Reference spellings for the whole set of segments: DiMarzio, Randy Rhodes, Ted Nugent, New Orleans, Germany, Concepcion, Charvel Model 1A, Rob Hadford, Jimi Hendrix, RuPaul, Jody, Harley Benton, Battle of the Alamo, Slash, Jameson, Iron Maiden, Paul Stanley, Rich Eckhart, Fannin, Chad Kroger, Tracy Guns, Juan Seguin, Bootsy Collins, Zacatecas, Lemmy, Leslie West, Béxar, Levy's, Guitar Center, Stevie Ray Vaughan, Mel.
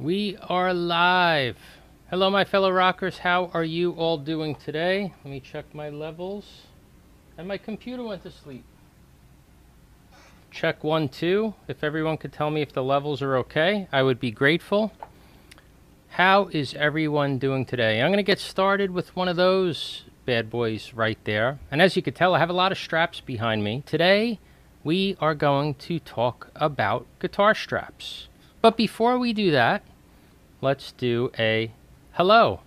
We are live. Hello, my fellow rockers. How are you all doing today? Let me check my levels. And my computer went to sleep. Check 1, 2. If everyone could tell me if the levels are okay, I would be grateful. How is everyone doing today? I'm going to get started with one of those bad boys right there. And as you can tell, I have a lot of straps behind me. Today, we are going to talk about guitar straps. But before we do that, let's do a hello.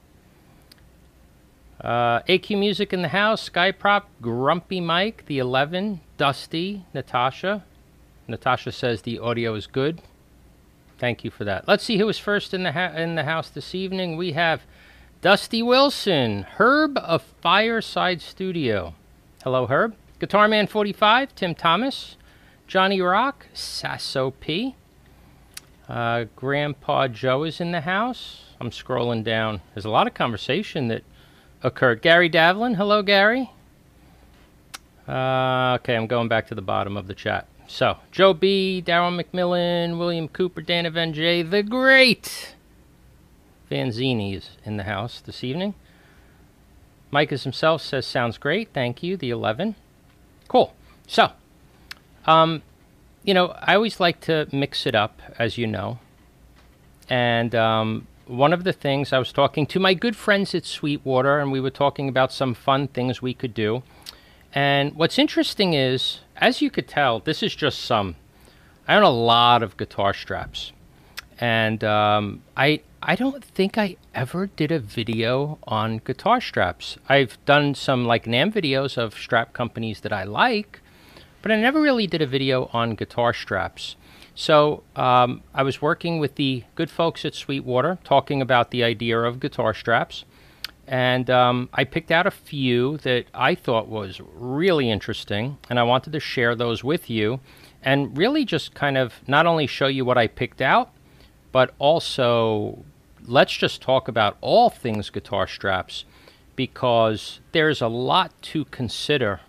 AQ Music in the house, Skyprop, Grumpy Mike, The 11, Dusty, Natasha. Natasha says the audio is good. Thank you for that. Let's see who was first in the house this evening. We have Dusty Wilson, Herb of Fireside Studio. Hello, Herb. Guitar Man 45, Tim Thomas, Johnny Rock, Sasso P. Grandpa Joe is in the house. I'm scrolling down. There's a lot of conversation that occurred. Gary Davlin. Hello, Gary. Okay, I'm going back to the bottom of the chat. So, Joe B., Darryl McMillan, William Cooper, Dan Avenge, the great Vanzini is in the house this evening. Mike is himself, says, sounds great. Thank you, the 11. Cool. So, you know, I always like to mix it up, as you know. And one of the things, I was talking to my good friends at Sweetwater, and we were talking about some fun things we could do. And what's interesting is, as you could tell, this is just some. I own a lot of guitar straps. And I don't think I ever did a video on guitar straps. I've done some, like, NAMM videos of strap companies that I like. But I never really did a video on guitar straps. So I was working with the good folks at Sweetwater talking about the idea of guitar straps. And I picked out a few that I thought was really interesting. And I wanted to share those with you and really just kind of not only show you what I picked out, but also let's just talk about all things guitar straps, because there's a lot to consider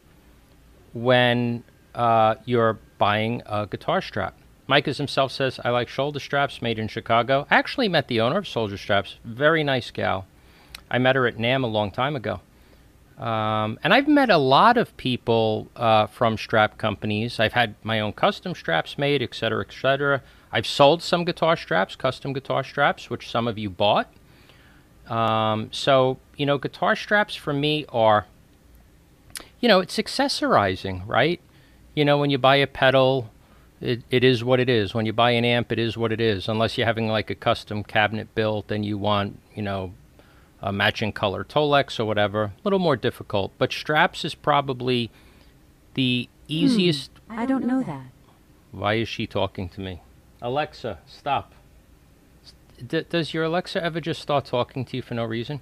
when you're buying a guitar strap. Mike as himself says, I like shoulder straps, made in Chicago. I actually met the owner of Soldier Straps. Very nice gal. I met her at NAMM a long time ago. And I've met a lot of people from strap companies. I've had my own custom straps made, et cetera, et cetera. I've sold some guitar straps, custom guitar straps, which some of you bought. So, you know, guitar straps for me are, you know, it's accessorizing, right? You know, when you buy a pedal, it is what it is. When you buy an amp, it is what it is. Unless you're having like a custom cabinet built and you want, you know, a matching color Tolex or whatever. A little more difficult. But straps is probably the easiest. I don't know that. Why is she talking to me? Alexa, stop. Does your Alexa ever just start talking to you for no reason?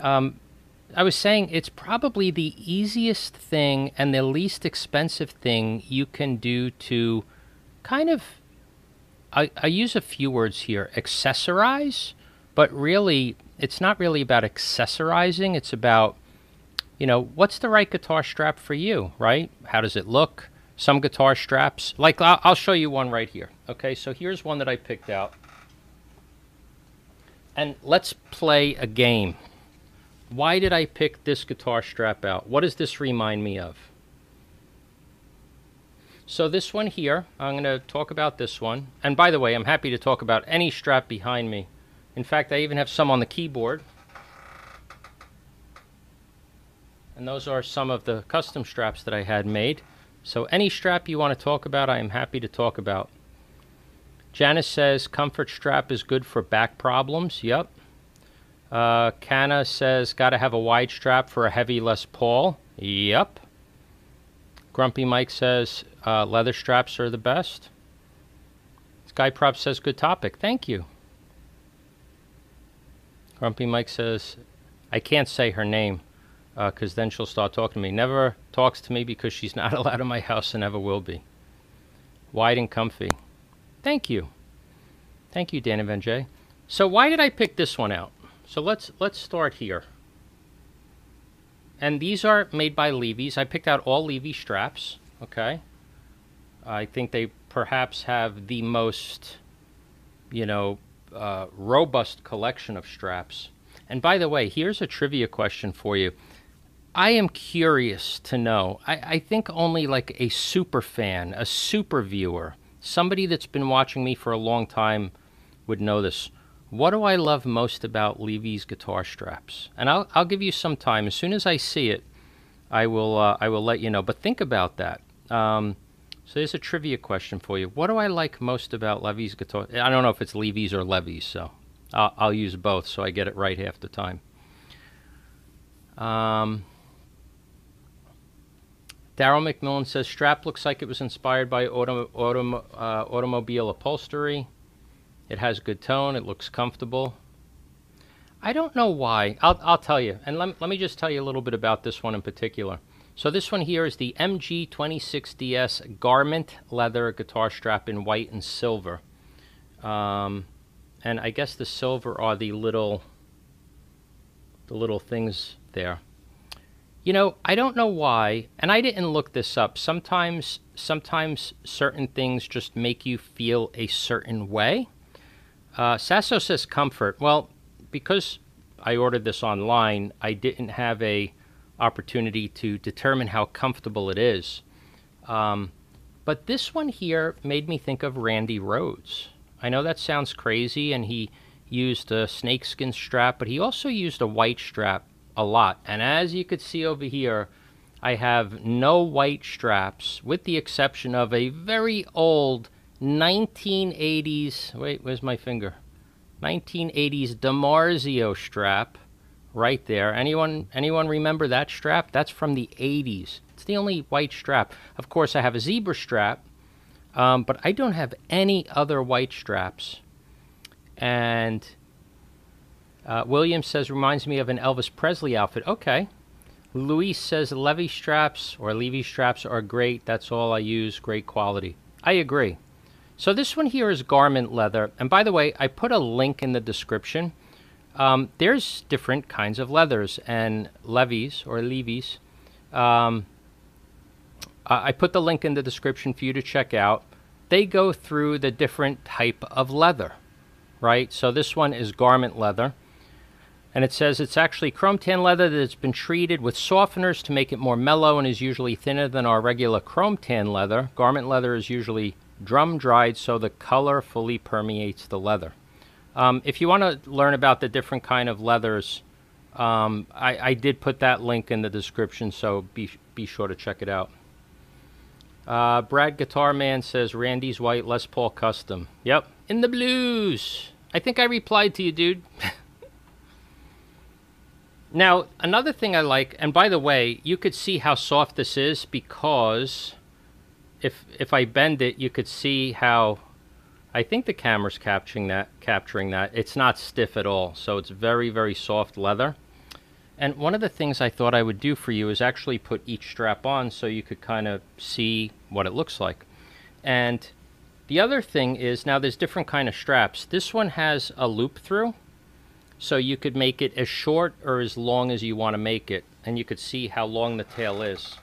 I was saying it's probably the easiest thing and the least expensive thing you can do to kind of, I use a few words here, accessorize, but really, it's not really about accessorizing. It's about, you know, what's the right guitar strap for you, right? How does it look? Some guitar straps, like I'll show you one right here. Okay, so here's one that I picked out. And let's play a game. Why did I pick this guitar strap out? What does this remind me of? So this one here, I'm going to talk about this one. And by the way, I'm happy to talk about any strap behind me. In fact, I even have some on the keyboard. And those are some of the custom straps that I had made. So any strap you want to talk about, I am happy to talk about. Janice says, comfort strap is good for back problems. Yep. Kana says, gotta have a wide strap for a heavy Les Paul. Yep. Grumpy Mike says, leather straps are the best. Skyprop says, good topic. Thank you. Grumpy Mike says, I can't say her name, because then she'll start talking to me. Never talks to me because she's not allowed in my house and never will be. Wide and comfy. Thank you. Thank you, Dan and Venjay. So why did I pick this one out? So let's start here. And these are made by Levy's. I picked out all Levy straps, okay? I think they perhaps have the most you know, robust collection of straps. And by the way, here's a trivia question for you. I am curious to know, I think only like a super fan, a super viewer, somebody that's been watching me for a long time would know this. What do I love most about Levy's guitar straps? And I'll give you some time. As soon as I see it, I will let you know. But think about that. So there's a trivia question for you. What do I like most about Levy's guitar? I don't know if it's Levy's or Levy's, so I'll use both so I get it right half the time. Daryl McMillan says, strap looks like it was inspired by automobile upholstery. It has good tone. It looks comfortable. I don't know why. I'll tell you. And let me just tell you a little bit about this one in particular. So this one here is the MG26DS garment leather guitar strap in white and silver. And I guess the silver are the little things there. You know, I don't know why, and I didn't look this up. Sometimes certain things just make you feel a certain way. Sasso says comfort. Well, because I ordered this online, I didn't have an opportunity to determine how comfortable it is. But this one here made me think of Randy Rhodes. I know that sounds crazy, and he used a snakeskin strap, but he also used a white strap a lot. And as you could see over here, I have no white straps, with the exception of a very old 1980s, wait, where's my finger? 1980s DiMarzio strap right there. Anyone remember that strap? That's from the 80s. It's the only white strap. Of course, I have a zebra strap, but I don't have any other white straps. And William says, reminds me of an Elvis Presley outfit. Okay. Luis says, Levy straps are great. That's all I use. Great quality. I agree. So this one here is garment leather. And by the way, I put a link in the description. There's different kinds of leathers, and Levy's. I put the link in the description for you to check out. They go through the different type of leather. Right, so this one is garment leather, and it says it's actually chrome tan leather that's been treated with softeners to make it more mellow, and is usually thinner than our regular chrome tan leather. Garment leather is usually drum dried, so the color fully permeates the leather. If you want to learn about the different kind of leathers, I did put that link in the description, so be sure to check it out. Brad Guitar Man says, Randy's white Les Paul custom. Yep, in the blues. I think I replied to you, dude. Now, another thing I like, and by the way, you could see how soft this is, because if I bend it, you could see how, I think the camera's capturing that. It's not stiff at all, so it's very, very soft leather. And one of the things I thought I would do for you is actually put each strap on so you could kind of see what it looks like. And the other thing is, now there's different kind of straps. This one has a loop through, so you could make it as short or as long as you want to make it. And you could see how long the tail is.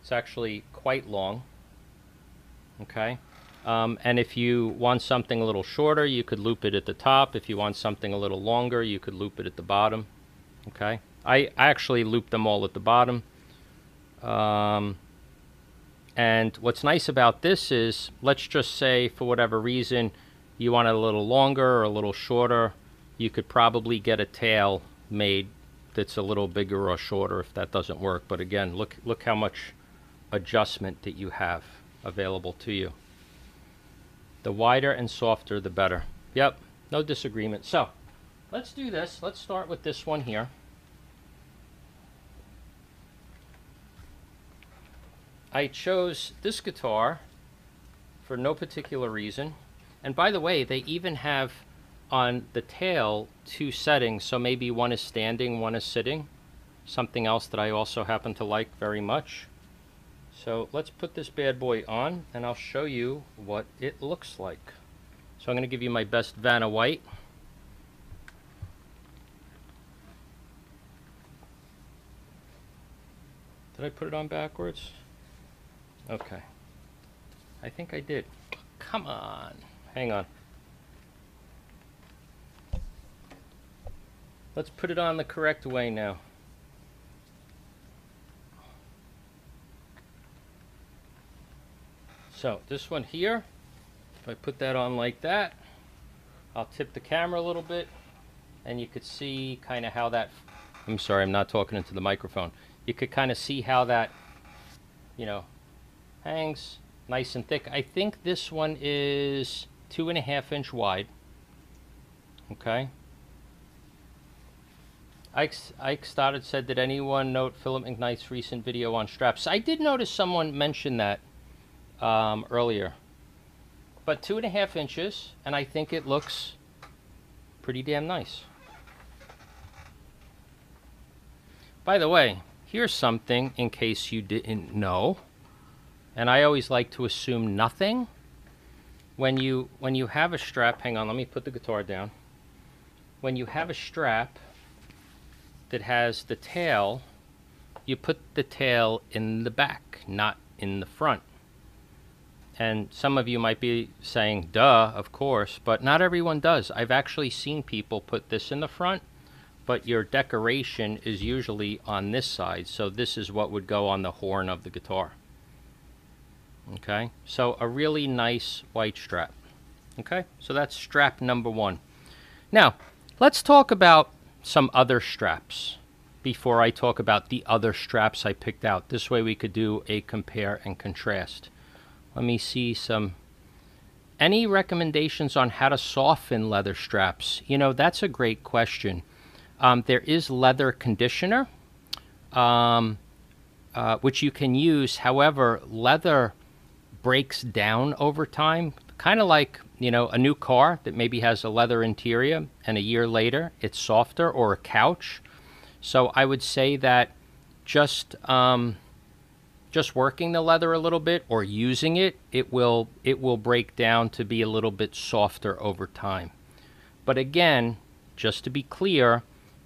It's actually quite long. Okay. And if you want something a little shorter, you could loop it at the top. If you want something a little longer, you could loop it at the bottom. Okay. I actually looped them all at the bottom. And what's nice about this is, let's just say for whatever reason you want it a little longer or a little shorter, you could probably get a tail made that's a little bigger or shorter if that doesn't work. But again, look how much adjustment that you have available to you. The wider and softer, the better. Yep, no disagreement. So let's do this. Let's start with this one here. I chose this guitar for no particular reason. And by the way, they even have on the tail two settings. So maybe one is standing, one is sitting. Something else that I also happen to like very much. So let's put this bad boy on and I'll show you what it looks like. So I'm going to give you my best Vanna White. Did I put it on backwards? Okay, I think I did. Come on, hang on. Let's put it on the correct way now. So this one here, if I put that on like that, I'll tip the camera a little bit, and you could see kind of how that, I'm sorry, I'm not talking into the microphone. You could kind of see how that, you know, hangs nice and thick. I think this one is 2.5 inch wide. Okay. Ike Stoddard said, did anyone note Philip McKnight's recent video on straps? I did notice someone mention that earlier. But 2.5 inches, and I think it looks pretty damn nice. By the way, here's something in case you didn't know, and I always like to assume nothing. When you have a strap, hang on, let me put the guitar down. When you have a strap that has the tail, you put the tail in the back, not in the front. And some of you might be saying, duh, of course, but not everyone does. I've actually seen people put this in the front, but your decoration is usually on this side, so this is what would go on the horn of the guitar. Okay, so a really nice white strap. Okay, so that's strap number one. Now, let's talk about some other straps before I talk about the other straps I picked out. This way we could do a compare and contrast. Let me see some, any recommendations on how to soften leather straps? You know, that's a great question. There is leather conditioner, which you can use. However, leather breaks down over time, kind of like, you know, a new car that maybe has a leather interior and a year later it's softer, or a couch. So I would say that just working the leather a little bit or using it, it will break down to be a little bit softer over time. But again, just to be clear,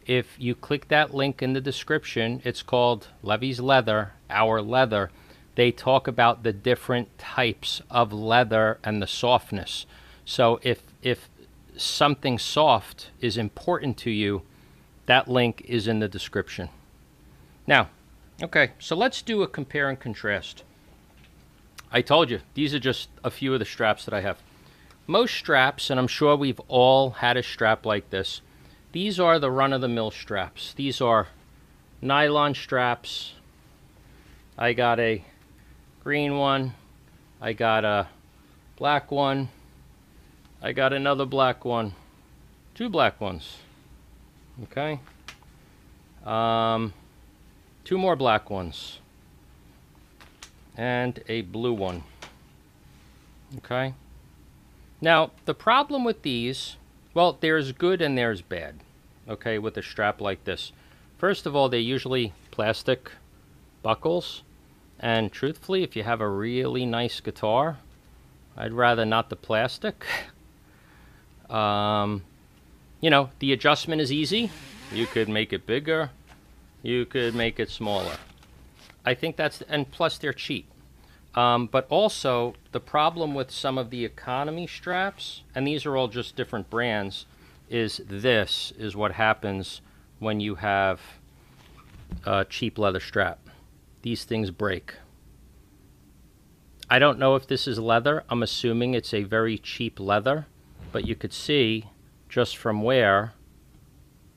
if you click that link in the description, it's called Levy's Leather, Our Leather. They talk about the different types of leather and the softness. So if something soft is important to you, that link is in the description. Now, okay, so let's do a compare and contrast. I told you, these are just a few of the straps that I have. Most straps, and I'm sure we've all had a strap like this, these are the run-of-the-mill straps. These are nylon straps. I got a green one, I got a black one, I got another black one, two black ones, okay, two more black ones, and a blue one, okay. Now, the problem with these, well, there's good and there's bad, okay, with a strap like this. First of all, they're usually plastic buckles. And truthfully, if you have a really nice guitar, I'd rather not the plastic. You know, the adjustment is easy. You could make it bigger. You could make it smaller. I think that's, and plus they're cheap. But also, the problem with some of the economy straps, and these are all just different brands, is this is what happens when you have a cheap leather strap. These things break. I don't know if this is leather. I'm assuming it's a very cheap leather, but you could see just from where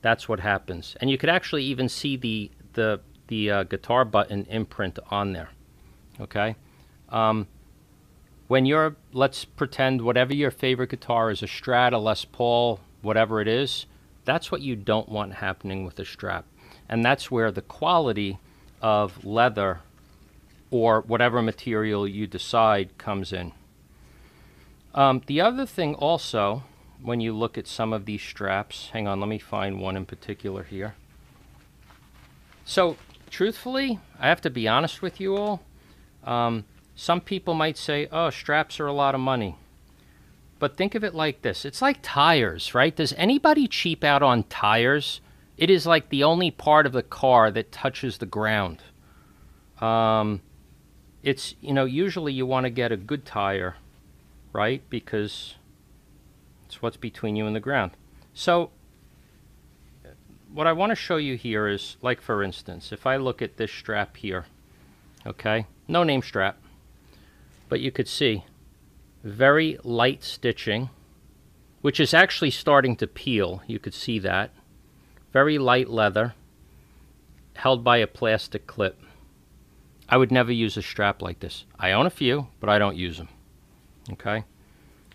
that's what happens. And you could actually even see the guitar button imprint on there, okay? When you're, let's pretend whatever your favorite guitar is, a Strat, a Les Paul, whatever it is, that's what you don't want happening with a strap. And that's where the quality of leather or whatever material you decide comes in. The other thing also, when you look at some of these straps, hang on, let me find one in particular here. So truthfully, I have to be honest with you all. Some people might say, oh, straps are a lot of money. But think of it like this. It's like tires, right? Does anybody cheap out on tires? It is like the only part of the car that touches the ground. It's, you know, usually you want to get a good tire, right? Because it's what's between you and the ground. So what I want to show you here is, like, for instance, if I look at this strap here, okay, no name strap, but you could see very light stitching, which is actually starting to peel. You could see that. Very light leather held by a plastic clip. I would never use a strap like this. I own a few, but I don't use them, okay?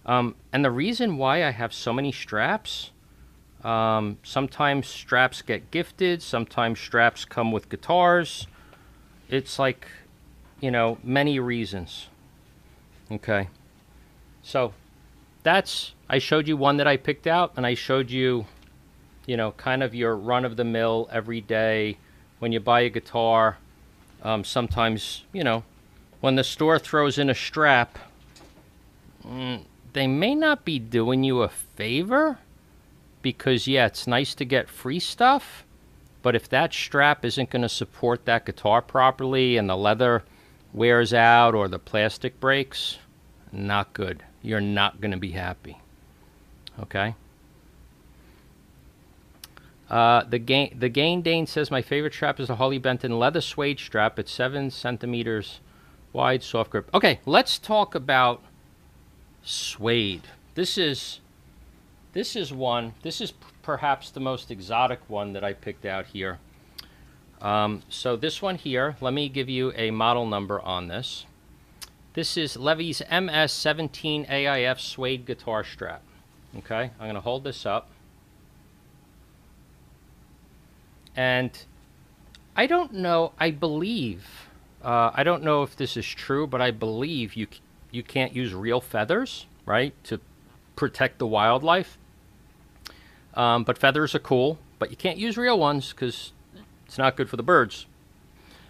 And the reason why I have so many straps, sometimes straps get gifted, sometimes straps come with guitars. It's like, you know, many reasons, okay? So that's, I showed you one that I picked out, and I showed you, you know, kind of your run-of-the-mill every day when you buy a guitar. Sometimes, you know, when the store throws in a strap, they may not be doing you a favor, because, yeah, it's nice to get free stuff, but if that strap isn't going to support that guitar properly and the leather wears out or the plastic breaks, not good. You're not going to be happy, okay? The Gain Dane says, my favorite strap is the Harley Benton leather suede strap. It's 7 centimeters wide, soft grip. Okay, let's talk about suede. This is one. This is perhaps the most exotic one that I picked out here. So this one here, let me give you a model number on this. This is Levy's MS-17 AIF suede guitar strap. Okay, I'm going to hold this up. And I don't know, I believe, I don't know if this is true, but I believe you can't use real feathers, right, to protect the wildlife. But feathers are cool, but you can't use real ones because it's not good for the birds.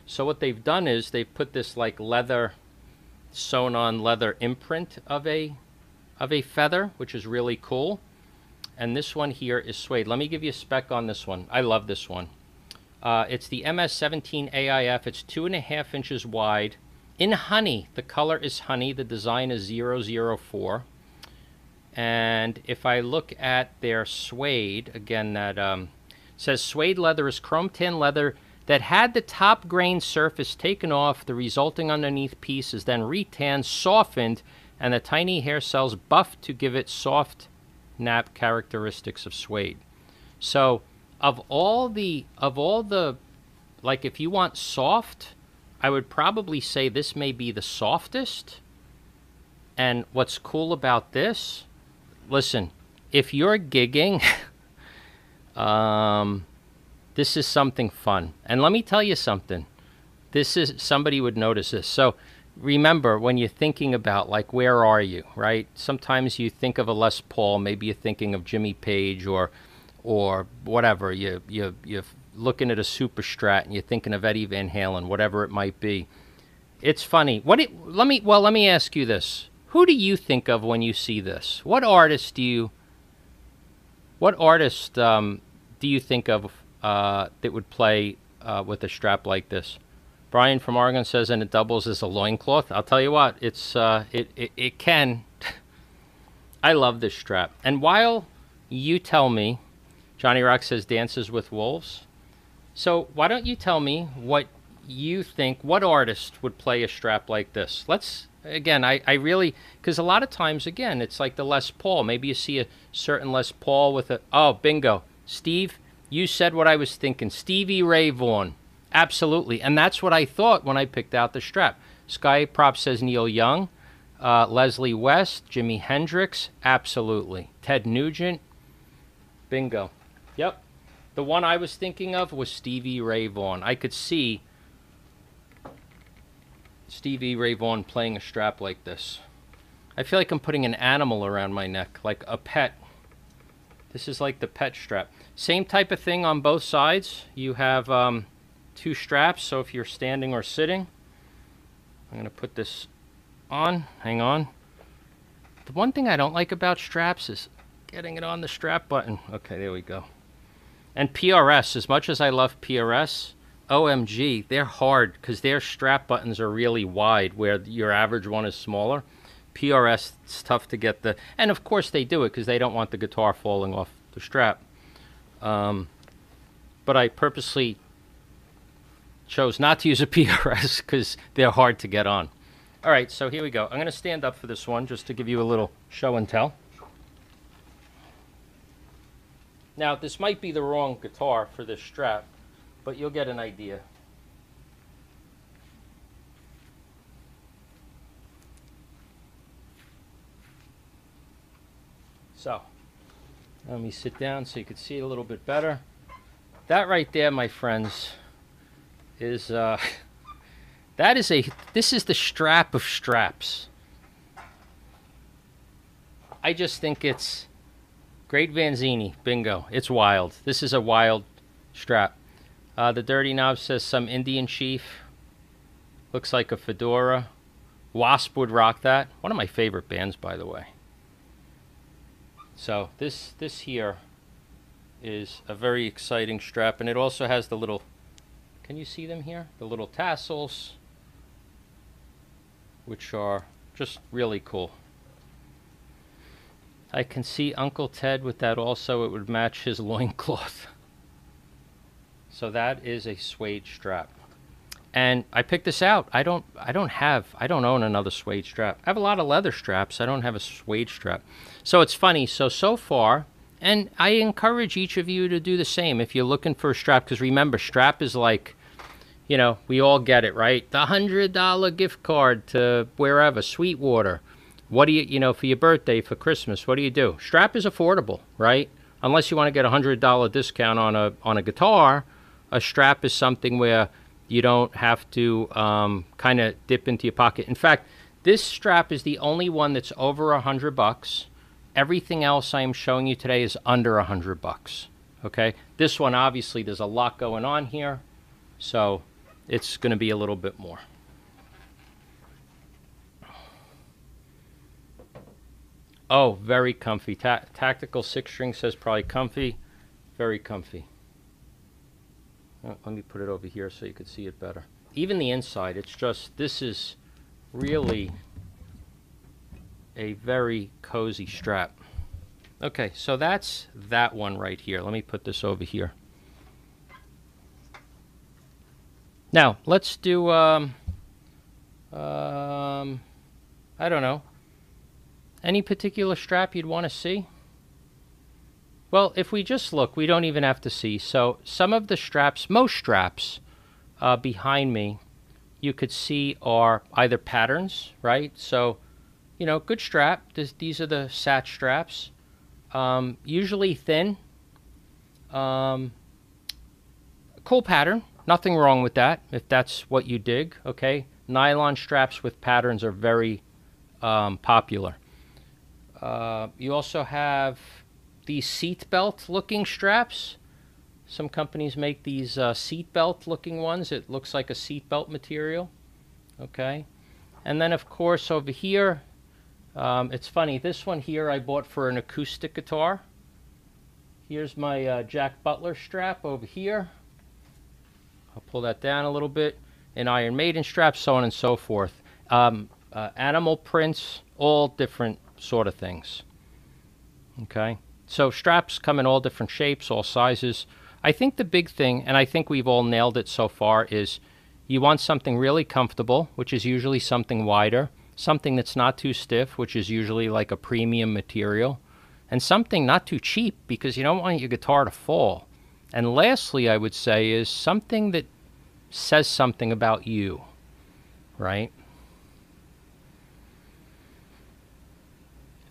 So what they've done is they've put this, like, leather, sewn on leather imprint of a feather, which is really cool. And this one here is suede. Let me give you a spec on this one. I love this one. It's the MS-17 AIF. It's 2.5 inches wide. In honey. The color is honey. The design is 004. And if I look at their suede, again, that says suede leather is chrome tin leather that had the top grain surface taken off. The resulting underneath piece is then re-tanned, softened, and the tiny hair cells buffed to give it soft nap characteristics of suede. So of all the, like, if you want soft, I would probably say this may be the softest. And what's cool about this, listen, if you're gigging, this is something fun. And let me tell you something, this is, somebody would notice this. So remember, when you're thinking about, like, where are you, right? Sometimes you think of a Les Paul, maybe you're thinking of Jimmy Page or whatever. You're looking at a Super Strat and you're thinking of Eddie Van Halen, whatever it might be. It's funny. Let me ask you this. Who do you think of when you see this? What artist do you think of that would play with a strap like this? Brian from Oregon says, and it doubles as a loincloth. I'll tell you what, it's it can. I love this strap. And while you tell me, Johnny Rock says, dances with wolves. So why don't you tell me what you think, what artist would play a strap like this? Let's, again, I really, because a lot of times, again, it's like the Les Paul. Maybe you see a certain Les Paul with a, oh, bingo. Steve, you said what I was thinking. Stevie Ray Vaughan. Absolutely, and that's what I thought when I picked out the strap. Sky Prop says Neil Young, Leslie West, Jimi Hendrix, absolutely. Ted Nugent, bingo. Yep, the one I was thinking of was Stevie Ray Vaughan. I could see Stevie Ray Vaughan playing a strap like this. I feel like I'm putting an animal around my neck, like a pet. This is like the pet strap. Same type of thing on both sides. You have... two straps, so if you're standing or sitting, I'm gonna put this on. Hang on. The one thing I don't like about straps is getting it on the strap button. Okay, there we go. And PRS, as much as I love PRS, OMG, they're hard because their strap buttons are really wide where your average one is smaller. PRS, it's tough to get the, and of course they do it because they don't want the guitar falling off the strap. but I purposely chose not to use a PRS because they're hard to get on. All right, so here we go. I'm going to stand up for this one just to give you a little show and tell. Now, this might be the wrong guitar for this strap, but you'll get an idea. So, let me sit down so you can see it a little bit better. That right there, my friends, is this is the strap of straps. I just think it's great. Vanzini, bingo. It's wild. This is a wild strap. The dirty knob says some Indian chief. Looks like a fedora. Wasp would rock that. One of my favorite bands, by the way. So this here is a very exciting strap, and it also has the little, can you see them here? The little tassels, which are just really cool. I can see Uncle Ted with that also. It would match his loincloth. So that is a suede strap. And I picked this out. I don't own another suede strap. I have a lot of leather straps. I don't have a suede strap. So it's funny. So far, and I encourage each of you to do the same if you're looking for a strap, because remember, strap is like, you know, we all get it, right? The $100 gift card to wherever, Sweetwater. What do you know, for your birthday, for Christmas, what do you do? Strap is affordable, right? Unless you want to get a $100 discount on a guitar, a strap is something where you don't have to kind of dip into your pocket. In fact, this strap is the only one that's over $100. Everything else I am showing you today is under $100. Okay, this one, obviously there's a lot going on here, so it's going to be a little bit more. Oh, very comfy. Tactical six string says probably comfy, very comfy. Let me put it over here so you can see it better. Even the inside, it's just, this is really a very cozy strap. Okay, so that's that one right here. Let me put this over here. Now, let's do, I don't know, any particular strap you'd want to see? Well, if we just look, we don't even have to see. So some of the straps, most straps behind me, you could see are either patterns, right? So, you know, good strap. These are the sat straps. Usually thin. Cool pattern. Nothing wrong with that, if that's what you dig, okay? Nylon straps with patterns are very popular. You also have these seatbelt looking straps. Some companies make these seatbelt looking ones. It looks like a seatbelt material. Okay. And then, of course, over here, it's funny. This one here I bought for an acoustic guitar. Here's my Jack Butler strap over here. I'll pull that down a little bit. An Iron Maiden strap, so on and so forth. Animal prints, all different sort of things. Okay. So straps come in all different shapes, all sizes. I think the big thing, and I think we've all nailed it so far, is you want something really comfortable, which is usually something wider, something that's not too stiff, which is usually like a premium material, and something not too cheap because you don't want your guitar to fall. And lastly, I would say, is something that says something about you, right?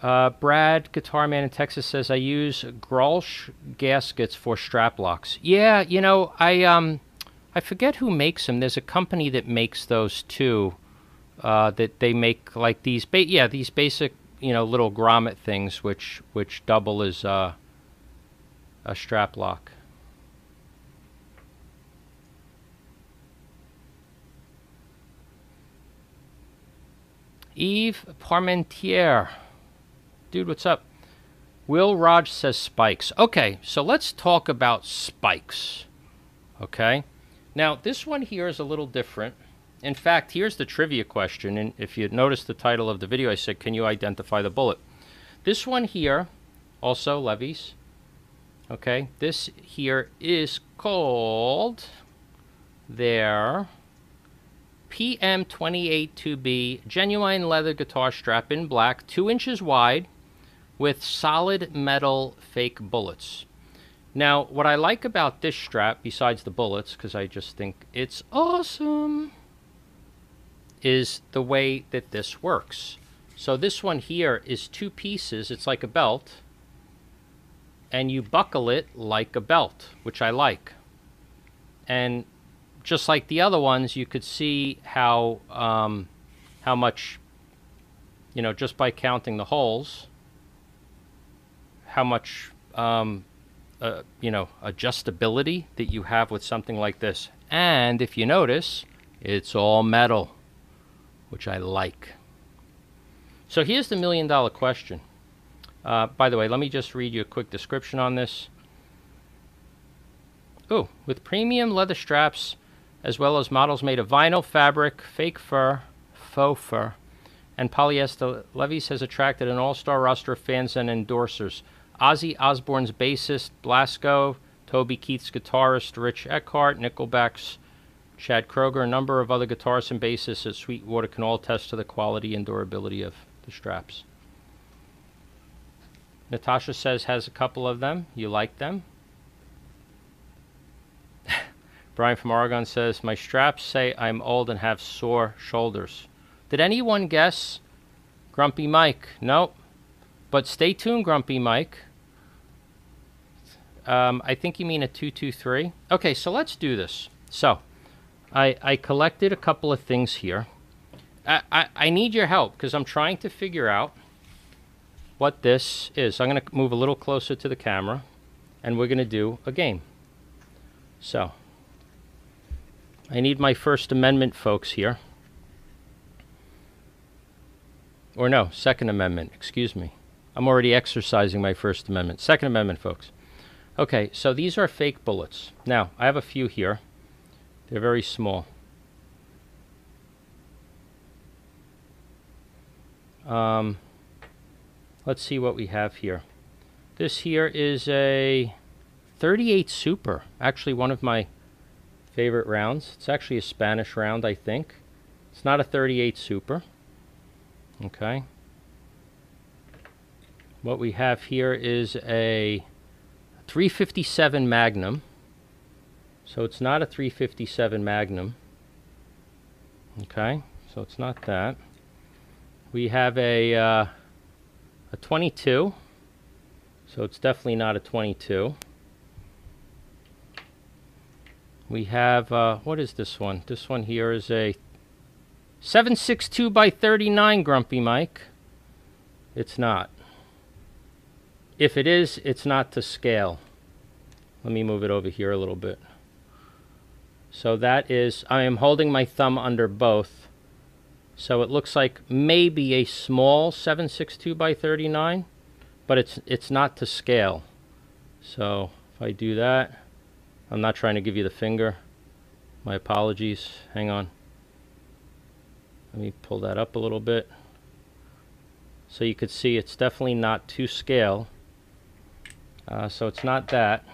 Brad, Guitar Man in Texas, says, I use Grolsch gaskets for strap locks. Yeah, you know, I forget who makes them. There's a company that makes those too, that they make like these, these basic, you know, little grommet things, which double as a strap lock. Yves Parmentier. Dude, what's up? Will Raj says spikes. Okay, so let's talk about spikes. Okay? Now, this one here is a little different. In fact, here's the trivia question. And if you notice the title of the video, I said, can you identify the bullet? This one here, also Levy's, Okay, this here is called their PM-28-2B genuine leather guitar strap in black, 2 inches wide, with solid metal fake bullets. Now, what I like about this strap, besides the bullets, because I just think it's awesome, is the way that this works. So this one here is two pieces. It's like a belt, and you buckle it like a belt, which I like. And just like the other ones, you could see how much, you know, just by counting the holes, how much, you know, adjustability that you have with something like this. And if you notice, it's all metal, which I like. So here's the $1 million question. By the way, let me just read you a quick description on this. Ooh, with premium leather straps, as well as models made of vinyl, fabric, fake fur, faux fur, and polyester, Levy's has attracted an all-star roster of fans and endorsers. Ozzy Osbourne's bassist, Blasco, Toby Keith's guitarist, Rich Eckhart, Nickelback's Chad Kroger, a number of other guitarists and bassists at Sweetwater can all attest to the quality and durability of the straps. Natasha says has a couple of them. You like them? Brian from Oregon says, my straps say I'm old and have sore shoulders. Did anyone guess Grumpy Mike? Nope. But stay tuned, Grumpy Mike. I think you mean a 223. Okay, so let's do this. So I collected a couple of things here. I need your help because I'm trying to figure out what this is. I'm going to move a little closer to the camera, and we're going to do a game. So I need my First Amendment folks here. Or no, Second Amendment, excuse me. I'm already exercising my First Amendment. Second Amendment folks. Okay, so these are fake bullets. Now, I have a few here. They're very small. Let's see what we have here. This here is a 38 Super, actually one of my favorite rounds. It's actually a Spanish round, I think. It's not a 38 Super. Okay. What we have here is a 357 Magnum. So it's not a 357 Magnum. Okay, so it's not that. We have a 22, so it's definitely not a 22. We have, what is this one? This one here is a 7.62 by 39, Grumpy Mike. It's not. If it is, it's not to scale. Let me move it over here a little bit. So that is, I am holding my thumb under both. So it looks like maybe a small 7.62 by 39, but it's not to scale. So if I do that, I'm not trying to give you the finger. My apologies. Hang on. Let me pull that up a little bit. So you could see it's definitely not to scale. So it's not that.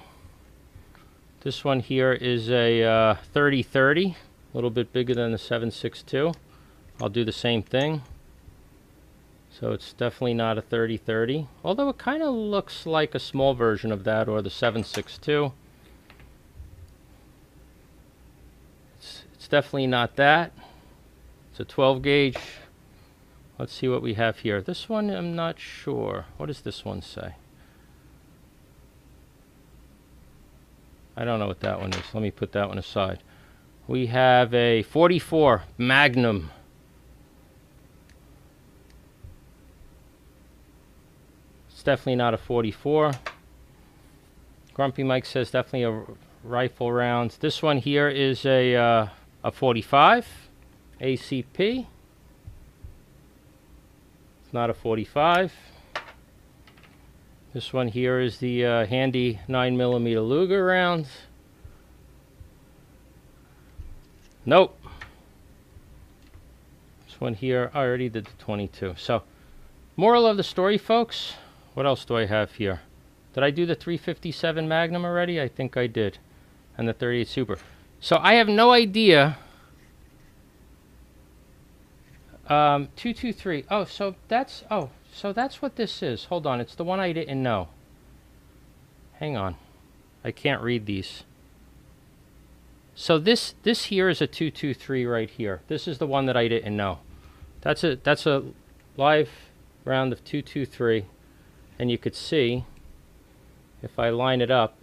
This one here is a 30-30, a little bit bigger than the 7.62. I'll do the same thing. So it's definitely not a 30-30, although it kind of looks like a small version of that or the 7.62. It's definitely not that. It's a 12 gauge. Let's see what we have here. This one, I'm not sure. What does this one say? I don't know what that one is. Let me put that one aside. We have a 44 Magnum. Definitely not a 44. Grumpy Mike says definitely a rifle round. This one here is a 45 ACP. It's not a 45. This one here is the handy 9mm Luger round. Nope. This one here, I already did the 22. So, moral of the story, folks. What else do I have here? Did I do the 357 Magnum already? I think I did. And the 38 Super. So I have no idea. 223. So that's what this is. Hold on. It's the one I didn't know. Hang on. I can't read these. So this here is a 223 right here. This is the one that I didn't know. That's a live round of 223. And you could see, if I line it up,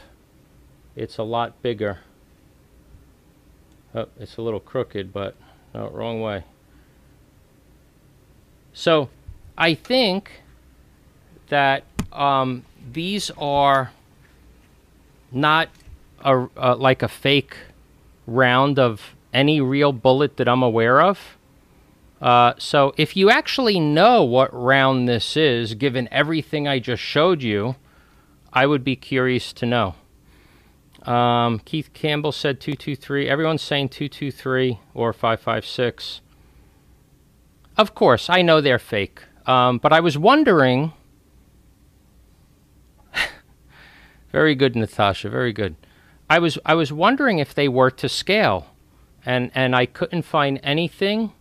it's a lot bigger. Oh, it's a little crooked, but no, wrong way. So I think that these are not like a fake round of any real bullet that I'm aware of. So if you actually know what round this is, given everything I just showed you, I would be curious to know. Keith Campbell said 223. Everyone's saying 223 or 556. Of course, I know they're fake. But I was wondering... Very good, Natasha. Very good. I was wondering if they were to scale. And I couldn't find anything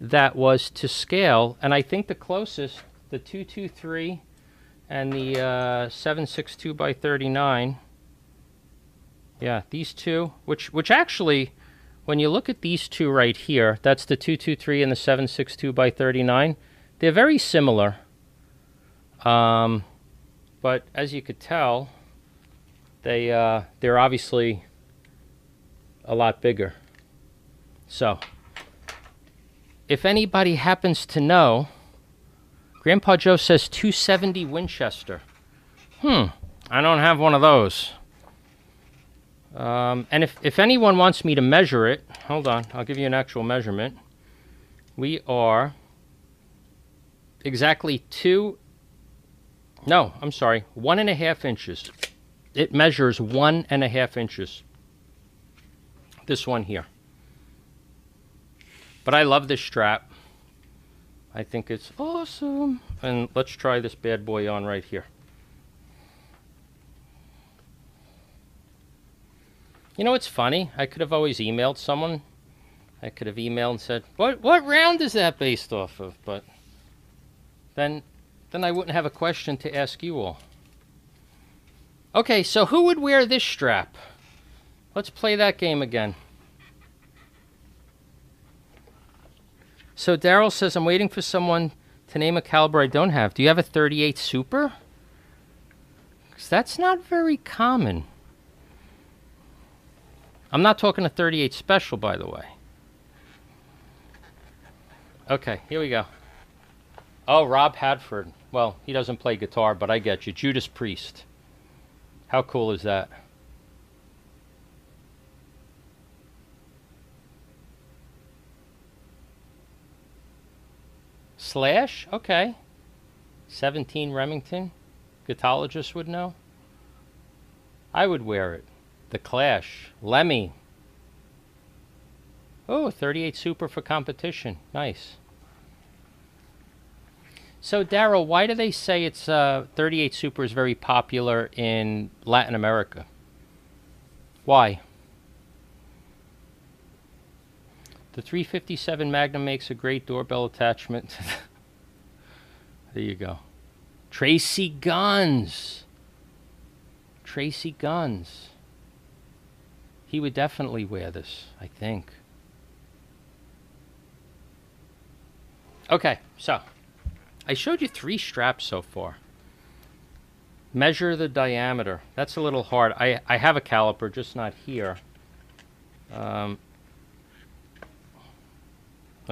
that was to scale. And I think the closest, the 223 and the 7.62 by 39... Yeah, these two, which actually, when you look at these two right here, that's the 223 and the 7.62 by 39. They're very similar. But as you could tell, they're obviously a lot bigger. So, if anybody happens to know, Grandpa Joe says 270 Winchester. I don't have one of those. And if anyone wants me to measure it, hold on, I'll give you an actual measurement. We are exactly 1.5 inches. It measures 1.5 inches. This one here. But I love this strap. I think it's awesome. And let's try this bad boy on right here. You know, it's funny. I could have always emailed someone. I could have emailed and said, what round is that based off of? But then I wouldn't have a question to ask you all. Okay, so who would wear this strap? Let's play that game again. So Daryl says, I'm waiting for someone to name a caliber I don't have. Do you have a 38 Super? Because that's not very common. I'm not talking a 38 Special, by the way. Okay, here we go. Oh, Rob Hadford. Well, he doesn't play guitar, but I get you. Judas Priest. How cool is that? Slash? Okay. 17 Remington. Guitologists would know. I would wear it. The Clash, Lemmy. Oh, 38 Super for competition. Nice. So, Daryl, why do they say it's 38 Super is very popular in Latin America? Why? The 357 Magnum makes a great doorbell attachment. There you go. Tracy Guns. Tracy Guns. He would definitely wear this, I think. Okay, so I showed you 3 straps so far. Measure the diameter. That's a little hard. I have a caliper, just not here. Let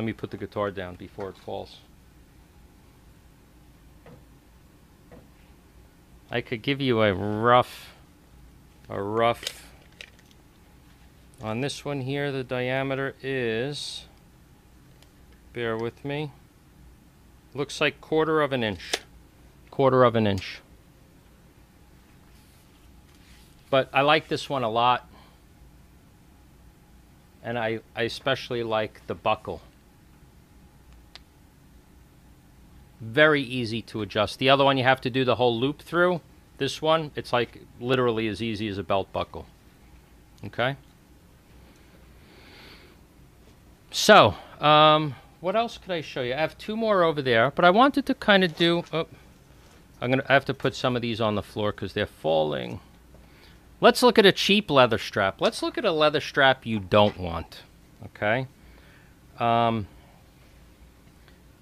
me put the guitar down before it falls. I could give you a rough... On this one here, the diameter is, bear with me, looks like 1/4 of an inch. 1/4 of an inch. But I like this one a lot. And I especially like the buckle. Very easy to adjust. The other one you have to do the whole loop through. This one, it's like literally as easy as a belt buckle. Okay? So, what else could I show you? I have two more over there, but I wanted to kind of do... Oh, I have to put some of these on the floor because they're falling. Let's look at a cheap leather strap. Let's look at a leather strap you don't want. Okay?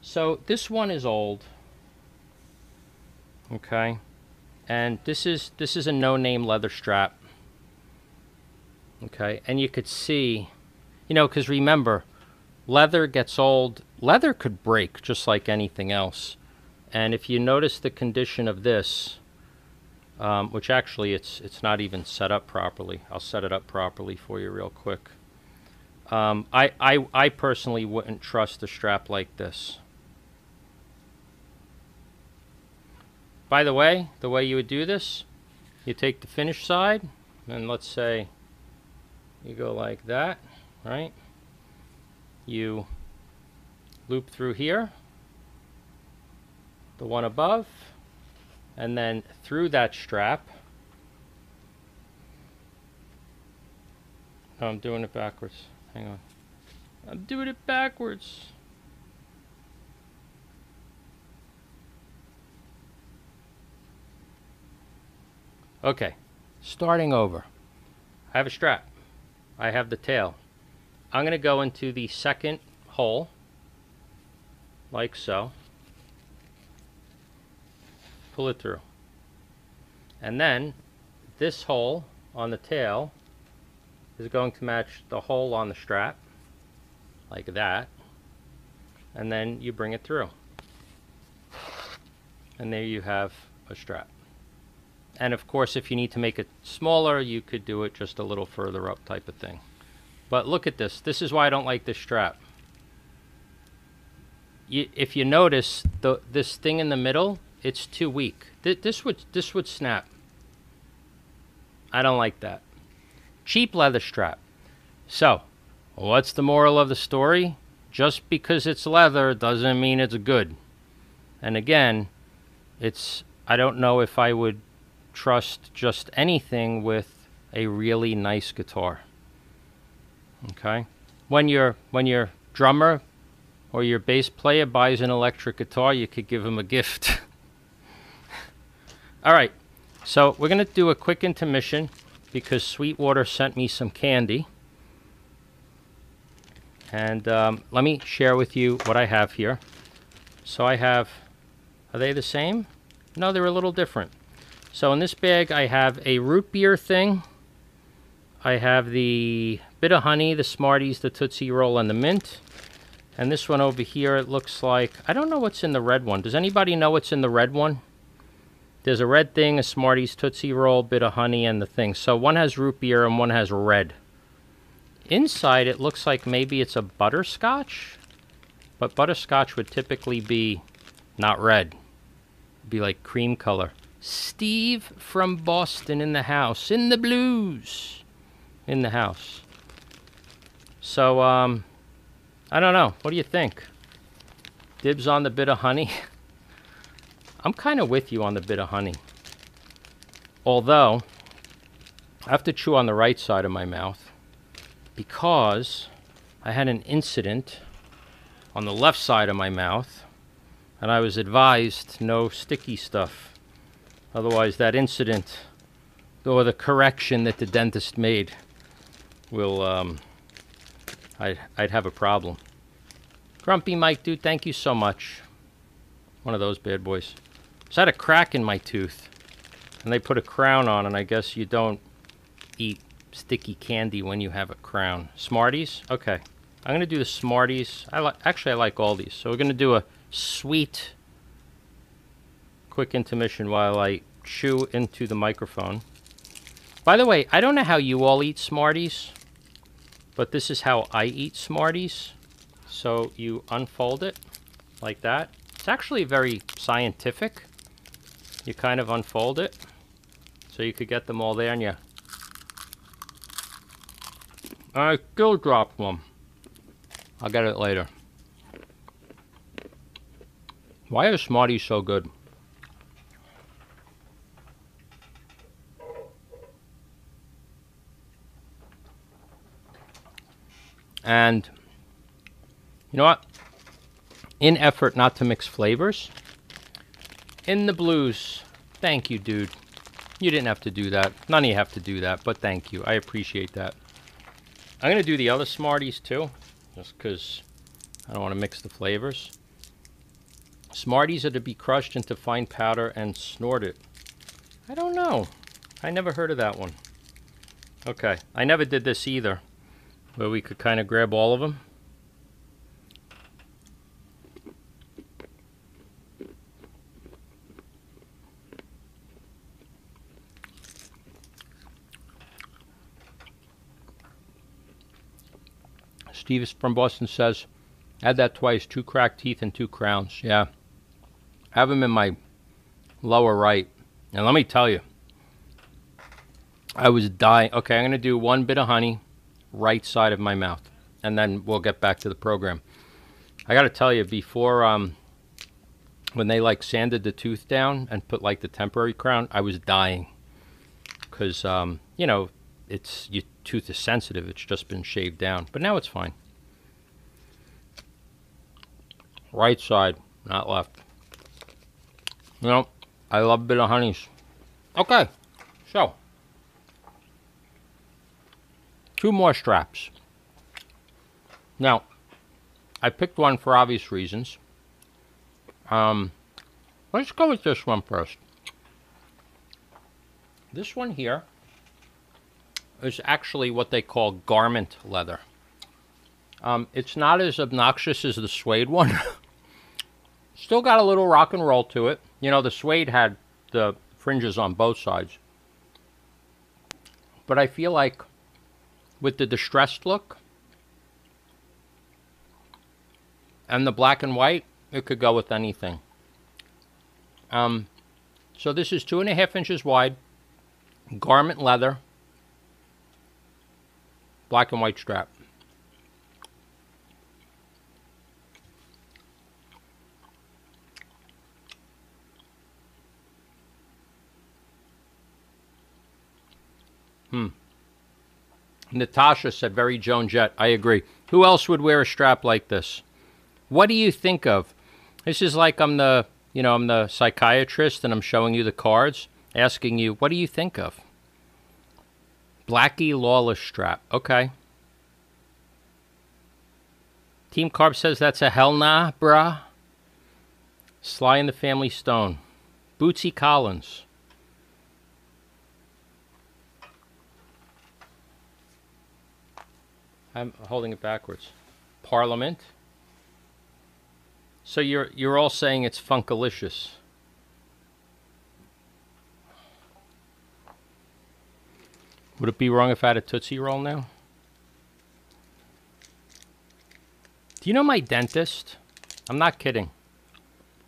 So this one is old. Okay? And this is a no-name leather strap. Okay? And you could see, you know, because remember, leather gets old. Leather could break just like anything else. And if you notice the condition of this, which actually it's not even set up properly. I'll set it up properly for you real quick. I personally wouldn't trust a strap like this. By the way you would do this, you take the finished side, and let's say you go like that, right? You loop through here, the one above, and then through that strap. No, I'm doing it backwards. Hang on. I'm doing it backwards. Okay, starting over. I have a strap. I have the tail. I'm going to go into the second hole, like so. Pull it through. And then this hole on the tail is going to match the hole on the strap, like that. And then you bring it through. And there you have a strap. And of course, if you need to make it smaller, you could do it just a little further up type of thing. But look at this. This is why I don't like this strap. If you notice, this thing in the middle, it's too weak. This would snap. I don't like that. Cheap leather strap. So, what's the moral of the story? Just because it's leather doesn't mean it's good. And again, I don't know if I would trust just anything with a really nice guitar. Okay? When your drummer or your bass player buys an electric guitar, you could give him a gift. All right, so we're going to do a quick intermission because Sweetwater sent me some candy. And let me share with you what I have here. So I have, are they the same? No, they're a little different. So in this bag, I have a root beer thing. I have the bit of honey, the Smarties, the Tootsie Roll, and the mint. And this one over here, it looks like, I don't know what's in the red one. Does anybody know what's in the red one? There's a red thing, a Smarties, Tootsie Roll, bit of honey, and the thing. So one has root beer and one has red. Inside, it looks like maybe it's a butterscotch. But butterscotch would typically be not red. It'd be like cream color. Steve from Boston in the house. In the blues. In the house. So, I don't know. What do you think? Dibs on the bit of honey. I'm kind of with you on the bit of honey. Although, I have to chew on the right side of my mouth because I had an incident on the left side of my mouth and I was advised no sticky stuff. Otherwise, that incident or the correction that the dentist made will, I'd have a problem. Grumpy Mike, dude, thank you so much. One of those bad boys. So I had a crack in my tooth, and they put a crown on, and I guess you don't eat sticky candy when you have a crown. Smarties? Okay. I'm going to do the Smarties. Actually, I like all these. So we're going to do a sweet quick intermission while I chew into the microphone. By the way, I don't know how you all eat Smarties, but this is how I eat Smarties. So you unfold it like that. It's actually very scientific. You kind of unfold it so you could get them all there, and you... I still dropped one. I'll get it later. Why are Smarties so good? And you know what? In effort not to mix flavors. In the blues. Thank you, dude. You didn't have to do that. None of you have to do that, but thank you. I appreciate that. I'm going to do the other Smarties, too, just because I don't want to mix the flavors. Smarties are to be crushed into fine powder and snorted. I don't know. I never heard of that one. Okay. I never did this either, where we could kind of grab all of them. Steve from Boston says, "Add that twice, 2 cracked teeth and 2 crowns." Yeah. I have them in my lower right. And let me tell you, I was dying. Okay, I'm going to do one bit of honey right side of my mouth. And then we'll get back to the program. I got to tell you, before, when they like sanded the tooth down and put like the temporary crown, I was dying. Because, you know, it's... your tooth is sensitive. It's just been shaved down. But now it's fine. Right side, not left. You know, I love a bit of honeys. Okay, so 2 more straps. Now, I picked one for obvious reasons. Let's go with this one first. This one here is actually what they call garment leather. It's not as obnoxious as the suede one. Still got a little rock and roll to it. You know, the suede had the fringes on both sides. But I feel like with the distressed look and the black and white, it could go with anything. So this is 2.5 inches wide, garment leather, black and white strap. Natasha said, very Joan Jett. I agree. Who else would wear a strap like this? What do you think of? This is like I'm the, you know, I'm the psychiatrist and I'm showing you the cards, asking you, what do you think of? Blackie Lawless strap. Okay. Team Carb says that's a hell nah, brah. Sly and the Family Stone. Bootsy Collins. I'm holding it backwards. Parliament. So you're all saying it's funkalicious. Would it be wrong if I had a Tootsie Roll now? Do you know my dentist? I'm not kidding.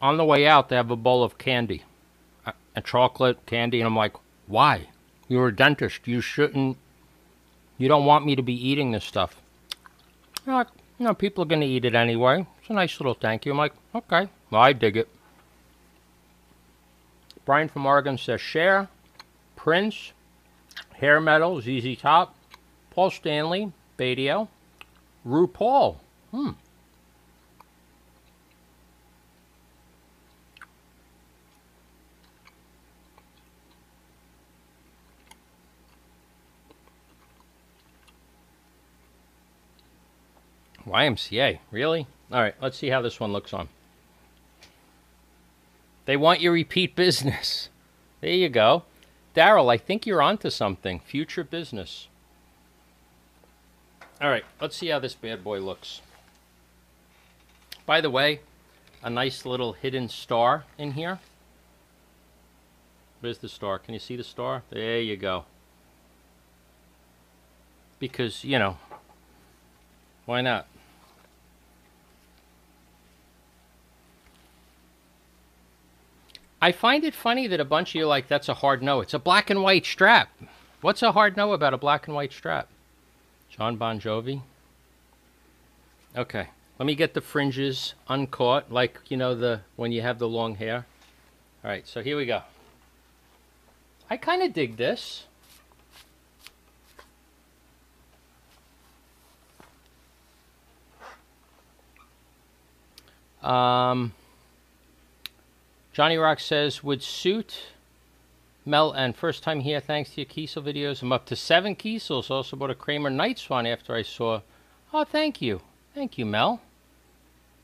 On the way out, they have a bowl of candy. And chocolate, candy, and I'm like, why? You're a dentist. You shouldn't... You don't want me to be eating this stuff. You know, people are going to eat it anyway. It's a nice little thank you. I'm like, okay. Well, I dig it. Brian from Oregon says, Cher, Prince... hair metal, ZZ Top, Paul Stanley, Badio, RuPaul. YMCA, really? All right, let's see how this one looks on. They want your repeat business. There you go. Daryl, I think you're onto something. Future business. All right, let's see how this bad boy looks. By the way, a nice little hidden star in here. Where's the star? Can you see the star? There you go. Because, you know, why not? I find it funny that a bunch of you are like, that's a hard no. It's a black and white strap. What's a hard no about a black and white strap? John Bon Jovi. Okay. Let me get the fringes uncaught, like, you know, the when you have the long hair. All right. So here we go. I kind of dig this. Johnny Rock says, would suit Mel and first time here, thanks to your Kiesel videos. I'm up to 7 Kiesels. Also bought a Kramer Nights one after I saw. Oh, thank you. Thank you, Mel.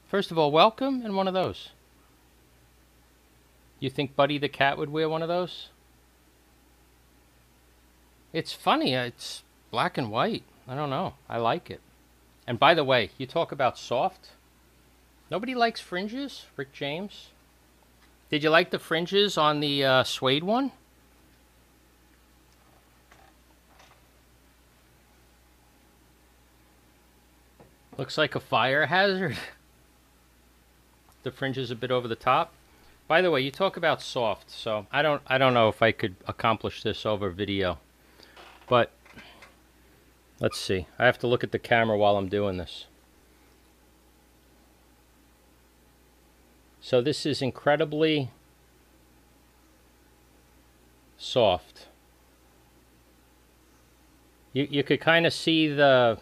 First of all, welcome, and one of those. You think Buddy the Cat would wear one of those? It's funny. It's black and white. I don't know. I like it. And by the way, you talk about soft. Nobody likes fringes, Rick James. Did you like the fringes on the suede one? Looks like a fire hazard. The fringes a bit over the top. By the way, you talk about soft, so I don't know if I could accomplish this over video. But let's see. I have to look at the camera while I'm doing this. So this is incredibly soft. You could kind of see the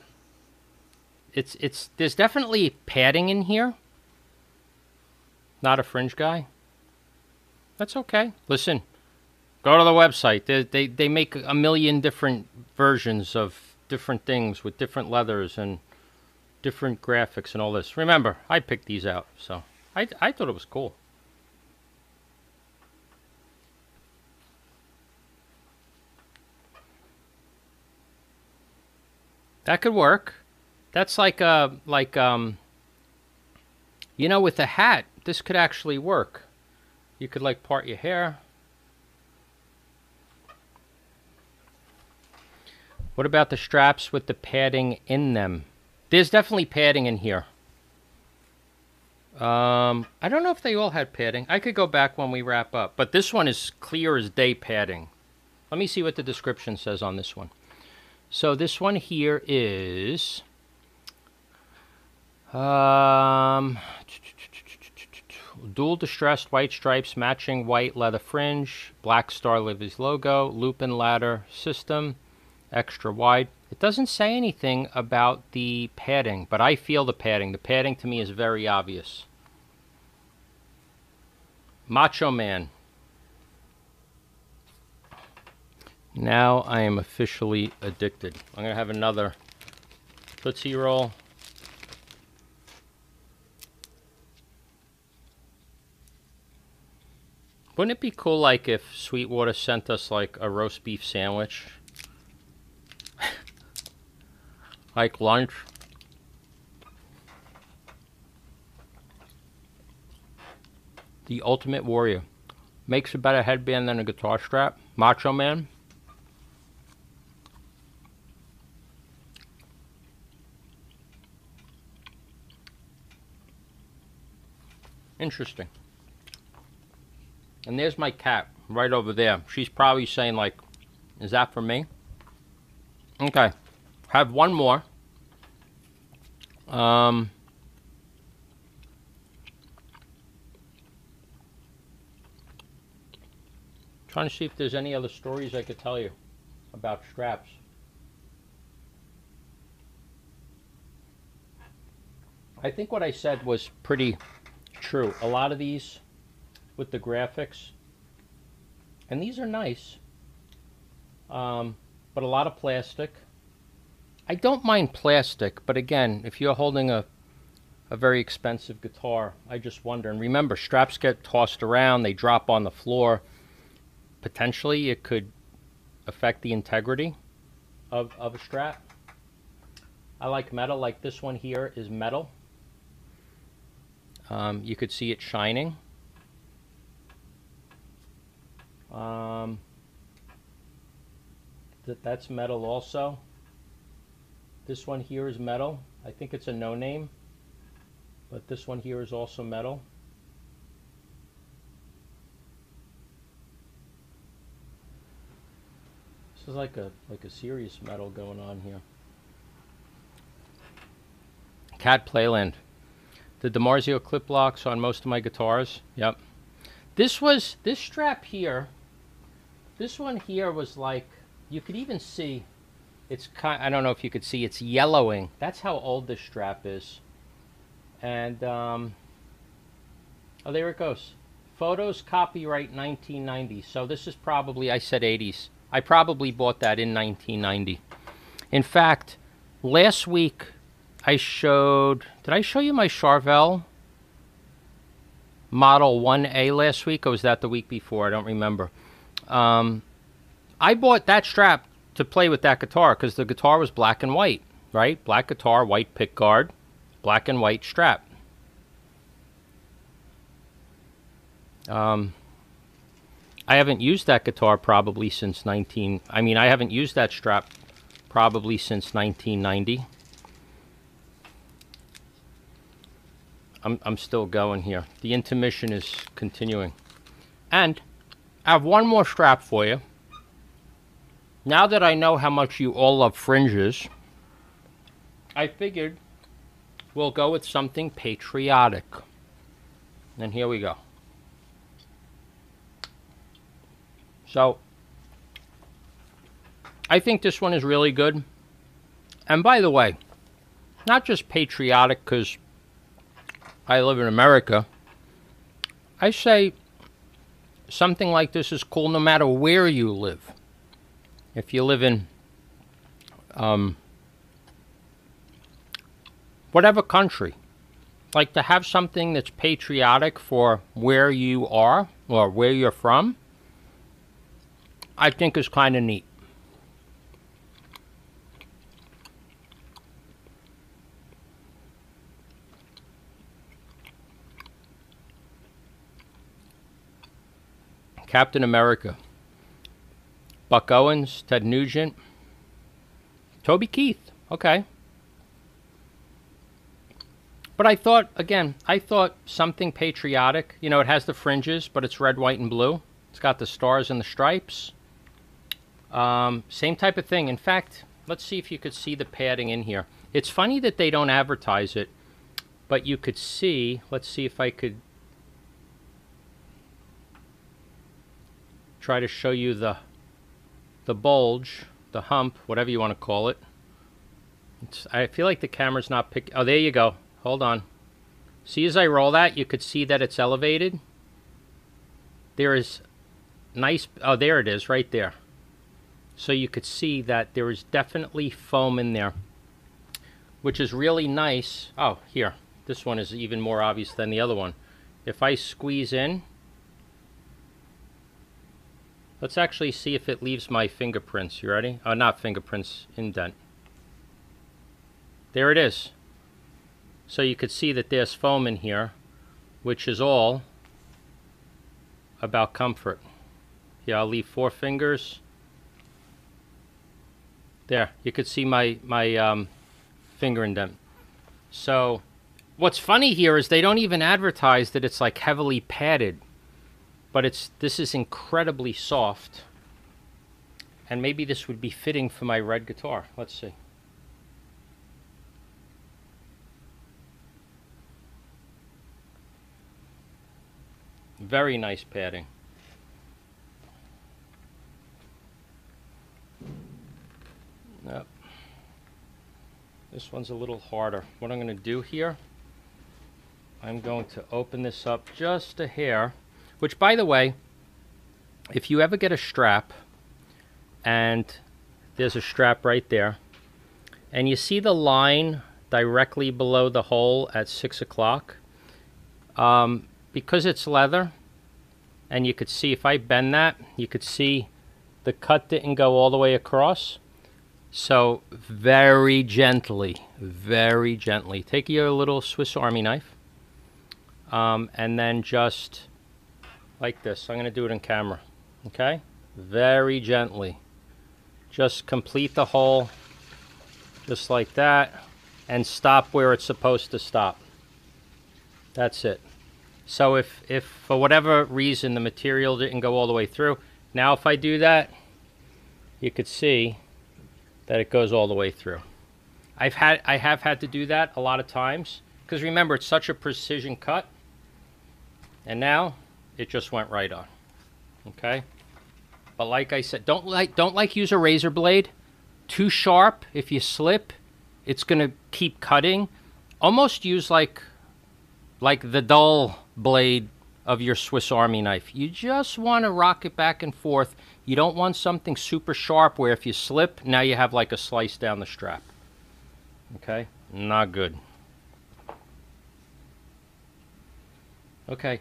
there's definitely padding in here. Not a fringe guy. That's okay. Listen, go to the website. They make a million different versions of different things with different leathers and different graphics and all this. Remember, I picked these out, so I thought it was cool. That could work. That's like a you know, with a hat, this could actually work. You could like part your hair. What about the straps with the padding in them? There's definitely padding in here. I don't know if they all had padding. I could go back when we wrap up, but this one is clear as day padding. Let me see what the description says on this one. So this one here is dual distressed white stripes matching white leather fringe, black star Levy's logo, loop and ladder system, extra wide. It doesn't say anything about the padding, but I feel the padding. The padding to me is very obvious. Macho Man. Now I am officially addicted. I'm going to have another Tootsie Roll. Wouldn't it be cool like if Sweetwater sent us like a roast beef sandwich? Like lunch. The Ultimate Warrior. Makes a better headband than a guitar strap. Macho Man. Interesting. And there's my cat right over there. She's probably saying like, is that for me? Okay. Have one more. Trying to see if there's any other stories I could tell you about straps. I think what I said was pretty true. A lot of these with the graphics, and these are nice, but a lot of plastic. I don't mind plastic, but again, if you're holding a very expensive guitar, I just wonder. And remember, straps get tossed around, they drop on the floor. Potentially, it could affect the integrity of a strap. I like metal, like this one here is metal. You could see it shining. That's metal also. This one here is metal. I think it's a no-name, but this one here is also metal. This is like a serious metal going on here. Cat Playland. The DiMarzio clip locks on most of my guitars. Yep. This strap here. This one here was like, you could even see. It's kind, I don't know if you could see, it's yellowing. That's how old this strap is. And Oh, there it goes. Photos copyright 1990. So this is probably, I said 80s. I probably bought that in 1990. In fact, last week I showed, did I show you my Charvel Model 1A last week? Or was that the week before? I don't remember. I bought that strap to play with that guitar because the guitar was black and white, right? Black guitar, white pick guard, black and white strap. I haven't used that guitar probably since I haven't used that strap probably since 1990. I'm still going here. The intermission is continuing. And I have one more strap for you. Now that I know how much you all love fringes, I figured we'll go with something patriotic. And here we go. So, I think this one is really good. And by the way, not just patriotic because I live in America. I say something like this is cool no matter where you live. If you live in whatever country. Like to have something that's patriotic for where you are or where you're from, I think is kind of neat. Captain America. Buck Owens, Ted Nugent, Toby Keith. Okay. But I thought, again, I thought something patriotic. You know, it has the fringes, but it's red, white, and blue. It's got the stars and the stripes. Same type of thing. In fact, let's see if you could see the padding in here. It's funny that they don't advertise it, but you could see, let's see if I could try to show you the bulge, the hump, whatever you want to call it. I feel like the camera's not picking. Oh, there you go. Hold on. See, as I roll that, you could see that it's elevated. There is nice, oh, there it is right there. So you could see that there is definitely foam in there, which is really nice. Oh, here. This one is even more obvious than the other one. If I squeeze in, let's actually see if it leaves my fingerprints. You ready? Oh, not fingerprints, indent. There it is. So you could see that there's foam in here, which is all about comfort. Here, I'll leave four fingers. There, you could see my finger indent. So what's funny here is they don't even advertise that it's like heavily padded, but this is incredibly soft. And maybe this would be fitting for my red guitar. Let's see. Very nice padding. Nope. This one's a little harder. What I'm going to do here, I'm going to open this up just a hair, which, by the way, if you ever get a strap, and there's a strap right there, and you see the line directly below the hole at 6 o'clock, because it's leather, and you could see, if I bend that, you could see the cut didn't go all the way across. So very gently, take your little Swiss Army knife, and then just like this. I'm going to do it in camera, okay? Very gently. Just complete the hole, just like that, and stop where it's supposed to stop. That's it. So if for whatever reason the material didn't go all the way through, now if I do that, you could see that it goes all the way through. I have had to do that a lot of times because, remember, it's such a precision cut. And now it just went right on. Okay? But like I said, don't use a razor blade too sharp. If you slip, it's going to keep cutting. Almost use like the dull blade of your Swiss Army knife. You just want to rock it back and forth. You don't want something super sharp where if you slip, now you have like a slice down the strap. Okay? Not good. Okay.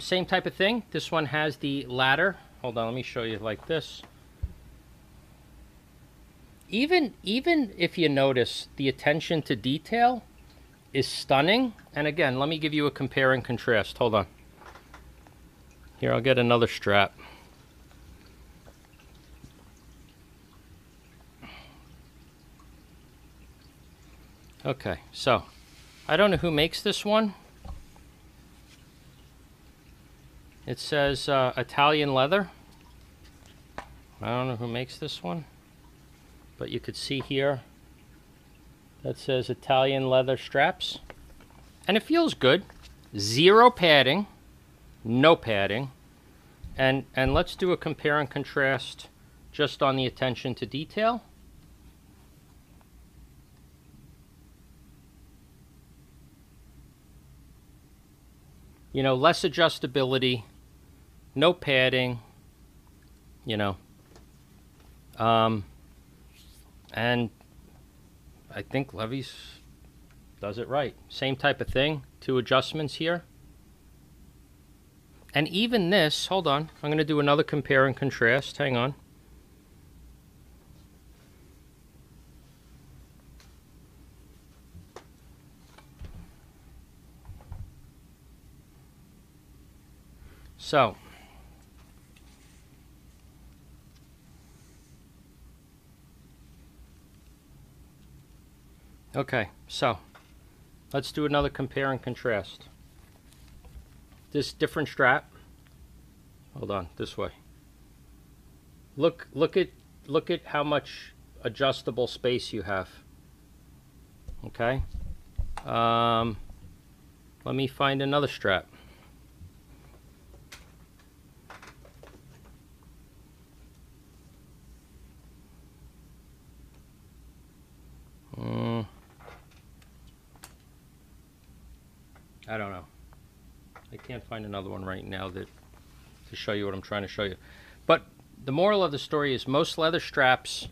Same type of thing. This one has the ladder. Hold on, let me show you like this. Even if you notice, the attention to detail is stunning. And again, let me give you a compare and contrast. Hold on. Here, I'll get another strap. Okay, so I don't know who makes this one. It says Italian leather. I don't know who makes this one, but you could see here that says Italian leather straps. And it feels good. Zero padding, no padding. And let's do a compare and contrast just on the attention to detail. You know, less adjustability, no padding, you know. And I think Levy's does it right. Same type of thing, two adjustments here. And even this, hold on, I'm going to do another compare and contrast. Hang on. So, okay, so let's do another compare and contrast. This different strap. Hold on, this way. Look at how much adjustable space you have. Okay. Let me find another strap. I don't know. I can't find another one right now that to show you what I'm trying to show you. But the moral of the story is most leather straps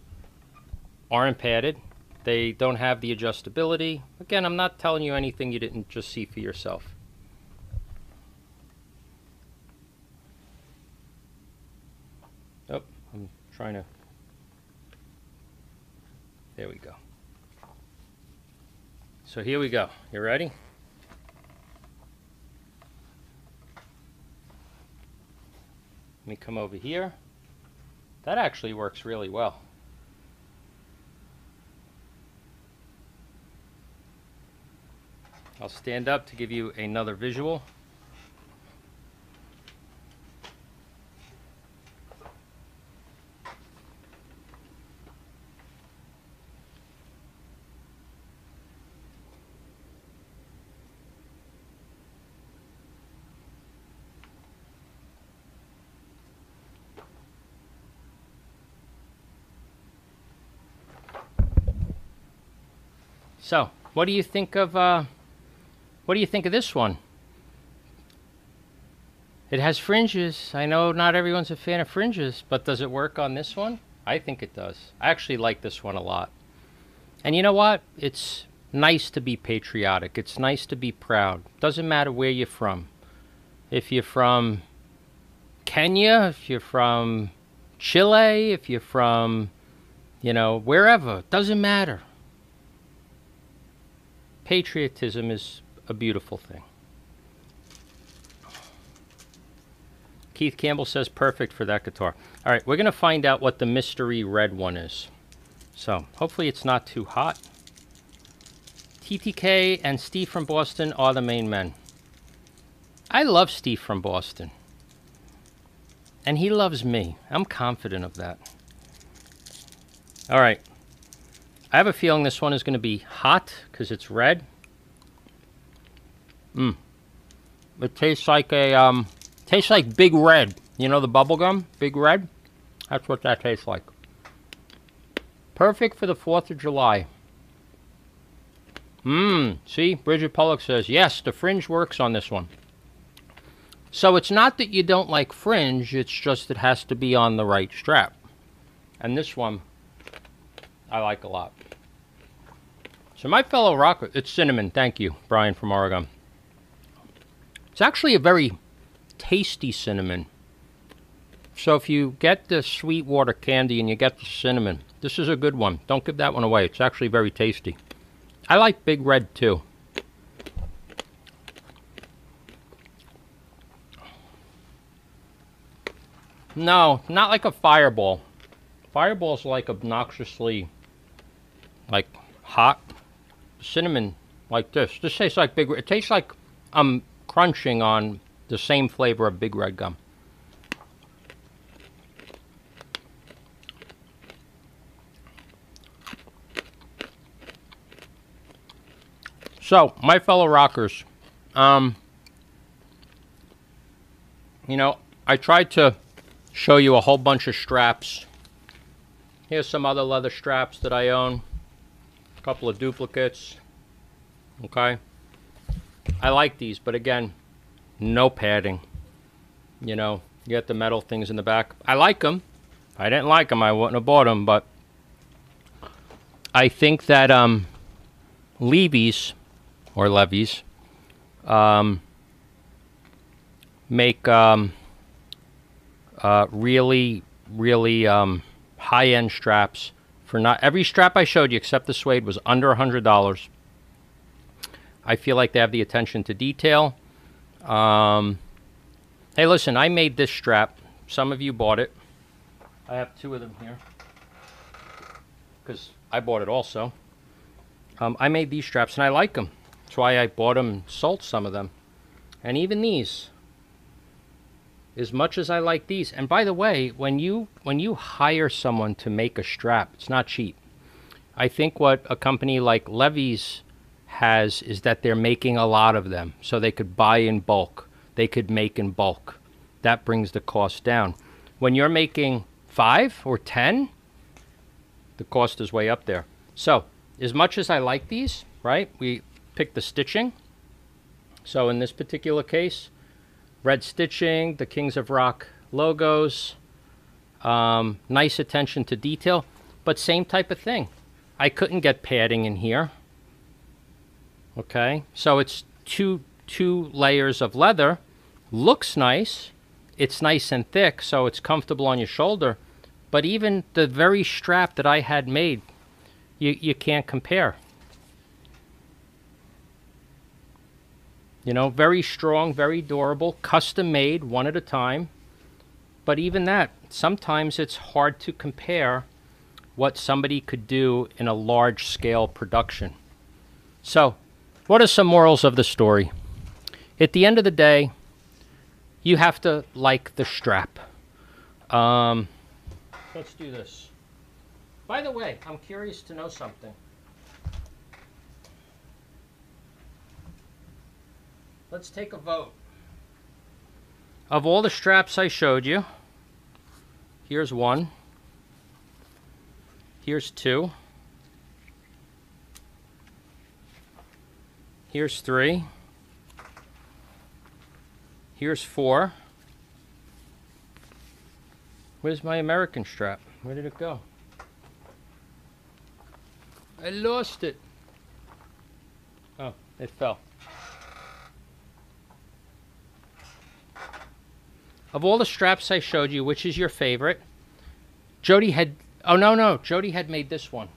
aren't padded. They don't have the adjustability. Again, I'm not telling you anything you didn't just see for yourself. Oh, I'm trying to... There we go. So here we go. You ready? Let me come over here. That actually works really well. I'll stand up to give you another visual. So, what do you think of this one? It has fringes. I know not everyone's a fan of fringes, but does it work on this one? I think it does. I actually like this one a lot. And you know what? It's nice to be patriotic. It's nice to be proud. Doesn't matter where you're from. If you're from Kenya, if you're from Chile, if you're from, you know, wherever, it doesn't matter. Patriotism is a beautiful thing. Keith Campbell says perfect for that guitar. All right, we're going to find out what the mystery red one is. So hopefully it's not too hot. TTK and Steve from Boston are the main men. I love Steve from Boston. And he loves me. I'm confident of that. All right. I have a feeling this one is going to be hot because it's red. It tastes like a tastes like Big Red. You know the bubble gum, Big Red? That's what that tastes like. Perfect for the 4th of July. See, Bridget Pollock says, yes, the fringe works on this one. So it's not that you don't like fringe, it's just it has to be on the right strap. And this one, I like a lot. So my fellow rocker, it's cinnamon, thank you, Brian from Oregon. It's actually a very tasty cinnamon. So if you get the Sweetwater candy and you get the cinnamon, this is a good one. Don't give that one away. It's actually very tasty. I like Big Red too. No, not like a Fireball. Fireball's like obnoxiously like hot. Cinnamon like this. This tastes like Big Red. It tastes like I'm crunching on the same flavor of Big Red gum. So, my fellow rockers, you know, I tried to show you a whole bunch of straps. Here's some other leather straps that I own. A couple of duplicates. Okay. I like these, but again, no padding. You know, you get the metal things in the back. I like them. If I didn't like them, I wouldn't have bought them, but I think that Levy's or Levy's, make really high-end straps for not every strap I showed you except the suede was under $100. I feel like they have the attention to detail. Hey, listen, I made this strap. Some of you bought it. I have two of them here because I bought it also. I made these straps and I like them. That's why I bought them and sold some of them. And even these, as much as I like these. And by the way, when you hire someone to make a strap, it's not cheap. I think what a company like Levy's has is that they're making a lot of them. So they could buy in bulk. They could make in bulk. That brings the cost down. When you're making 5 or 10, the cost is way up there. So as much as I like these, right, we pick the stitching. So in this particular case, red stitching, the Kings of Rock logos, nice attention to detail, but same type of thing. I couldn't get padding in here. Okay, so it's two layers of leather. Looks nice. It's nice and thick, so it's comfortable on your shoulder. But even the very strap that I had made, you can't compare. You know, very strong, very durable, custom made, one at a time. But even that, sometimes it's hard to compare what somebody could do in a large scale production. So, what are some morals of the story? At the end of the day, you have to like the strap. Let's do this. By the way, I'm curious to know something. Let's take a vote. Of all the straps I showed you, here's one, here's two, here's three, here's four. Where's my American strap? Where did it go? I lost it. Oh, it fell. Of all the straps I showed you, which is your favorite? Jody had, oh no, Jody had made this one.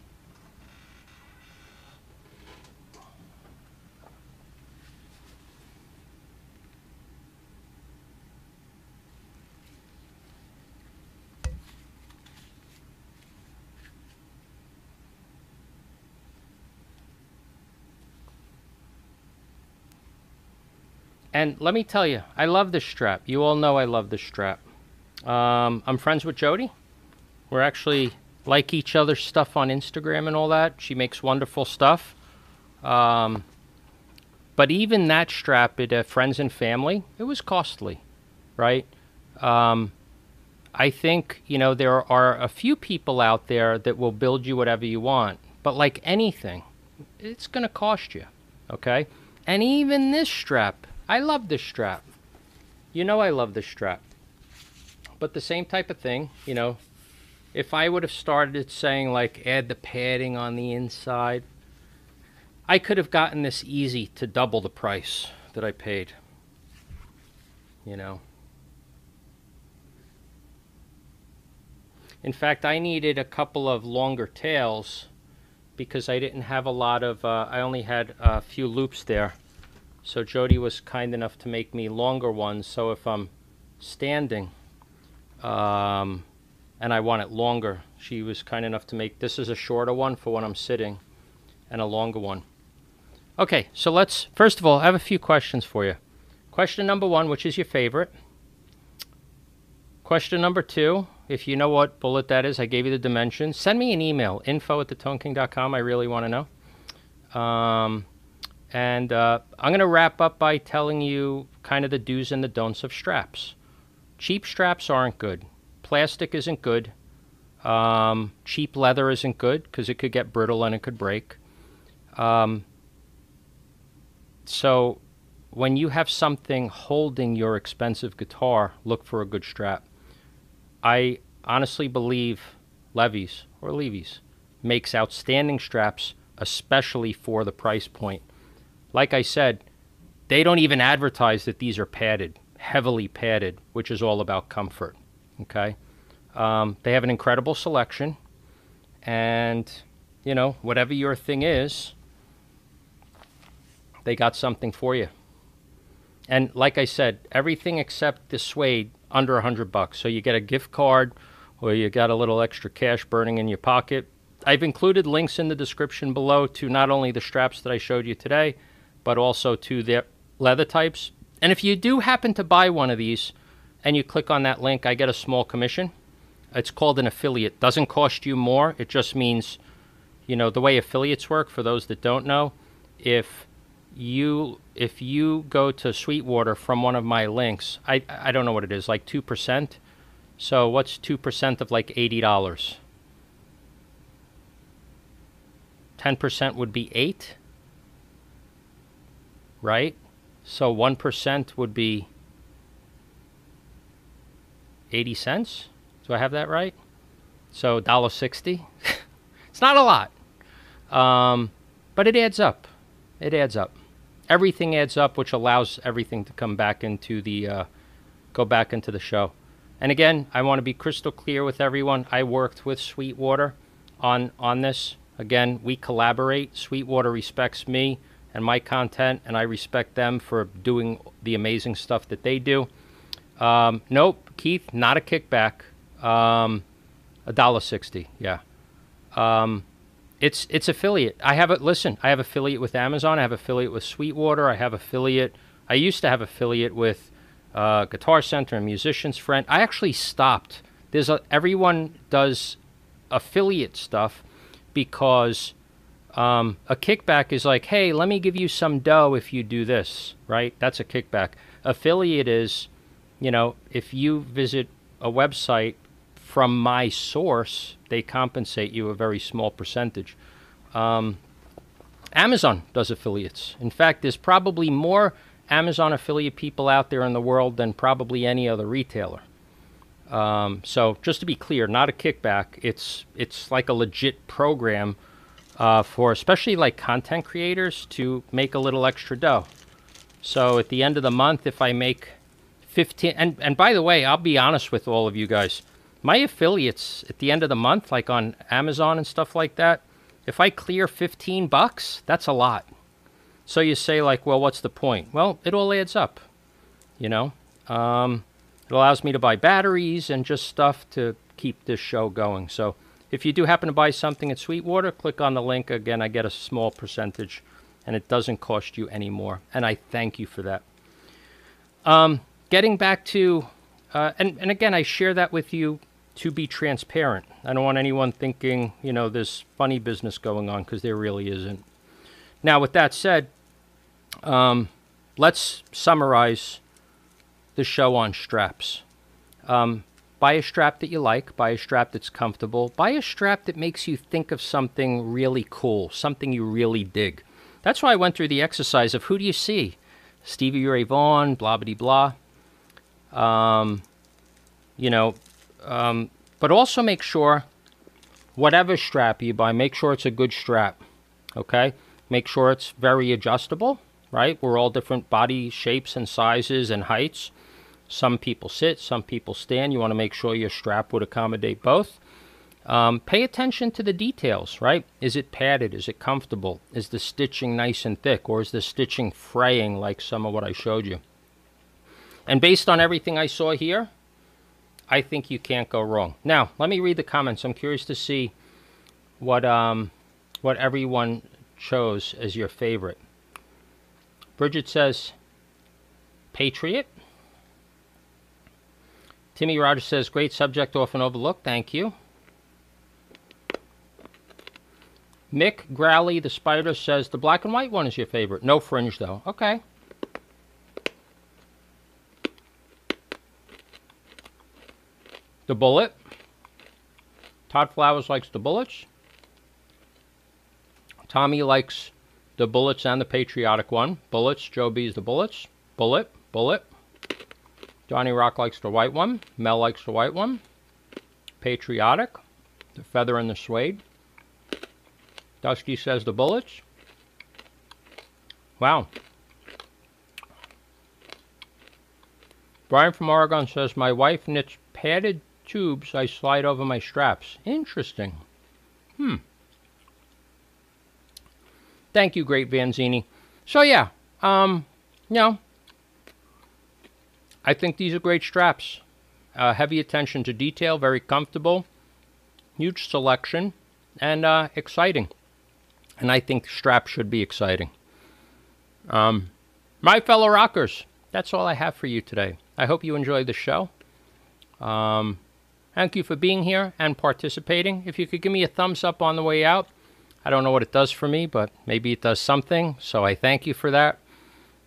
And let me tell you, I love this strap. You all know I love this strap. I'm friends with Jody. We're actually like each other's stuff on Instagram and all that. She makes wonderful stuff. But even that strap at Friends and Family, it was costly, right? I think, you know, there are a few people out there that will build you whatever you want. But like anything, it's going to cost you, okay? And even this strap, I love this strap. You know I love this strap. But the same type of thing, you know, if I would have started saying like add the padding on the inside, I could have gotten this easy to double the price that I paid, you know. In fact, I needed a couple of longer tails because I didn't have a lot of, I only had a few loops there. So Jody was kind enough to make me longer ones. So if I'm standing and I want it longer, she was kind enough to make, this is a shorter one for when I'm sitting and a longer one. Okay, so let's, first of all, I have a few questions for you. Question number one, which is your favorite? Question number two, if you know what bullet that is, I gave you the dimensions. Send me an email, info@thetoneking.com. I really want to know. I'm going to wrap up by telling you kind of the do's and the don'ts of straps. Cheap straps aren't good. Plastic isn't good. Cheap leather isn't good because it could get brittle and it could break. So when you have something holding your expensive guitar, look for a good strap. I honestly believe Levy's makes outstanding straps, especially for the price point. Like I said, they don't even advertise that these are padded, heavily padded, which is all about comfort, okay? They have an incredible selection, and, you know, whatever your thing is, they got something for you. And like I said, everything except the suede under $100. So you get a gift card or you got a little extra cash burning in your pocket. I've included links in the description below to not only the straps that I showed you today, but also to their leather types. And if you do happen to buy one of these and you click on that link, I get a small commission. It's called an affiliate. Doesn't cost you more. It just means, you know, the way affiliates work, for those that don't know, if you go to Sweetwater from one of my links, I don't know what it is, like 2%. So what's 2% of like $80? 10% would be 8, right? So 1% would be 80 cents. Do I have that right? So $1.60. It's not a lot, but it adds up. It adds up. Everything adds up, which allows everything to come back into the, go back into the show. And again, I want to be crystal clear with everyone. I worked with Sweetwater on this. Again, we collaborate. Sweetwater respects me and my content, and I respect them for doing the amazing stuff that they do. Nope, Keith, not a kickback. $1.60, yeah. It's affiliate. I have it. Listen, I have affiliate with Amazon. I have affiliate with Sweetwater. I have affiliate. I used to have affiliate with Guitar Center and Musician's Friend. I actually stopped. Everyone does affiliate stuff because a kickback is like, hey, let me give you some dough if you do this, right? That's a kickback. Affiliate is, you know, if you visit a website from my source, they compensate you a very small percentage. Amazon does affiliates. In fact, there's probably more Amazon affiliate people out there in the world than probably any other retailer. So just to be clear, not a kickback. It's like a legit program for especially like content creators to make a little extra dough. So at the end of the month, if I make 15, and by the way, I'll be honest with all of you guys, my affiliates at the end of the month, like on Amazon and stuff like that, if I clear $15, that's a lot. So you say like, well, what's the point? Well, it all adds up, you know. It allows me to buy batteries and just stuff to keep this show going. So if you do happen to buy something at Sweetwater, click on the link. Again, I get a small percentage, and it doesn't cost you any more. And I thank you for that. Getting back to, and again, I share that with you to be transparent. I don't want anyone thinking, you know, there's funny business going on, because there really isn't. Now, with that said, let's summarize the show on straps. Buy a strap that you like. Buy a strap that's comfortable. Buy a strap that makes you think of something really cool, something you really dig. That's why I went through the exercise of who do you see? Stevie Ray Vaughan, blah, blah, blah. But also make sure, whatever strap you buy, make sure it's a good strap, okay? Make sure it's very adjustable, right? We're all different body shapes and sizes and heights. Some people sit, some people stand. You want to make sure your strap would accommodate both. Pay attention to the details, right? Is it padded? Is it comfortable? Is the stitching nice and thick? Or is the stitching fraying like some of what I showed you? And based on everything I saw here, I think you can't go wrong. Now, let me read the comments. I'm curious to see what everyone chose as your favorite. Bridget says, Patriot. Timmy Rogers says, great subject, often overlooked. Thank you. Mick Growley, the spider, says the black and white one is your favorite. No fringe, though. Okay. The bullet. Todd Flowers likes the bullets. Tommy likes the bullets and the patriotic one. Bullets. Joe B's the bullets. Bullet. Bullet. Johnny Rock likes the white one. Mel likes the white one. Patriotic. The feather and the suede. Dusty says the bullets. Wow. Brian from Oregon says, my wife knits padded tubes I slide over my straps. Interesting. Thank you, Great Vanzini. So, yeah. You know, I think these are great straps. Heavy attention to detail. Very comfortable. Huge selection. And exciting. And I think straps should be exciting. My fellow rockers, that's all I have for you today. I hope you enjoyed the show. Thank you for being here and participating. If you could give me a thumbs up on the way out. I don't know what it does for me, but maybe it does something. So I thank you for that.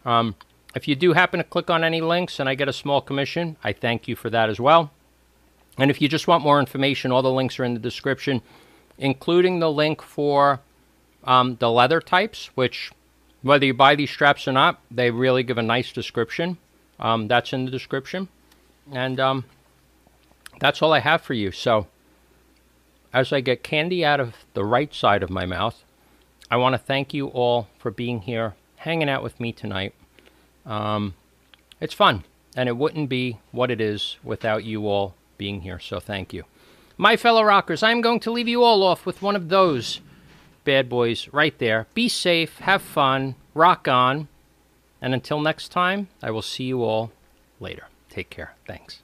If you do happen to click on any links and I get a small commission, I thank you for that as well. And if you just want more information, all the links are in the description, including the link for the leather types, which whether you buy these straps or not, they really give a nice description. That's in the description. And that's all I have for you. So as I get candy out of the right side of my mouth, I want to thank you all for being here, hanging out with me tonight. It's fun, and it wouldn't be what it is without you all being here. So thank you. My fellow rockers, I'm going to leave you all off with one of those bad boys right there. Be safe, have fun, rock on, and until next time, I will see you all later. Take care. Thanks.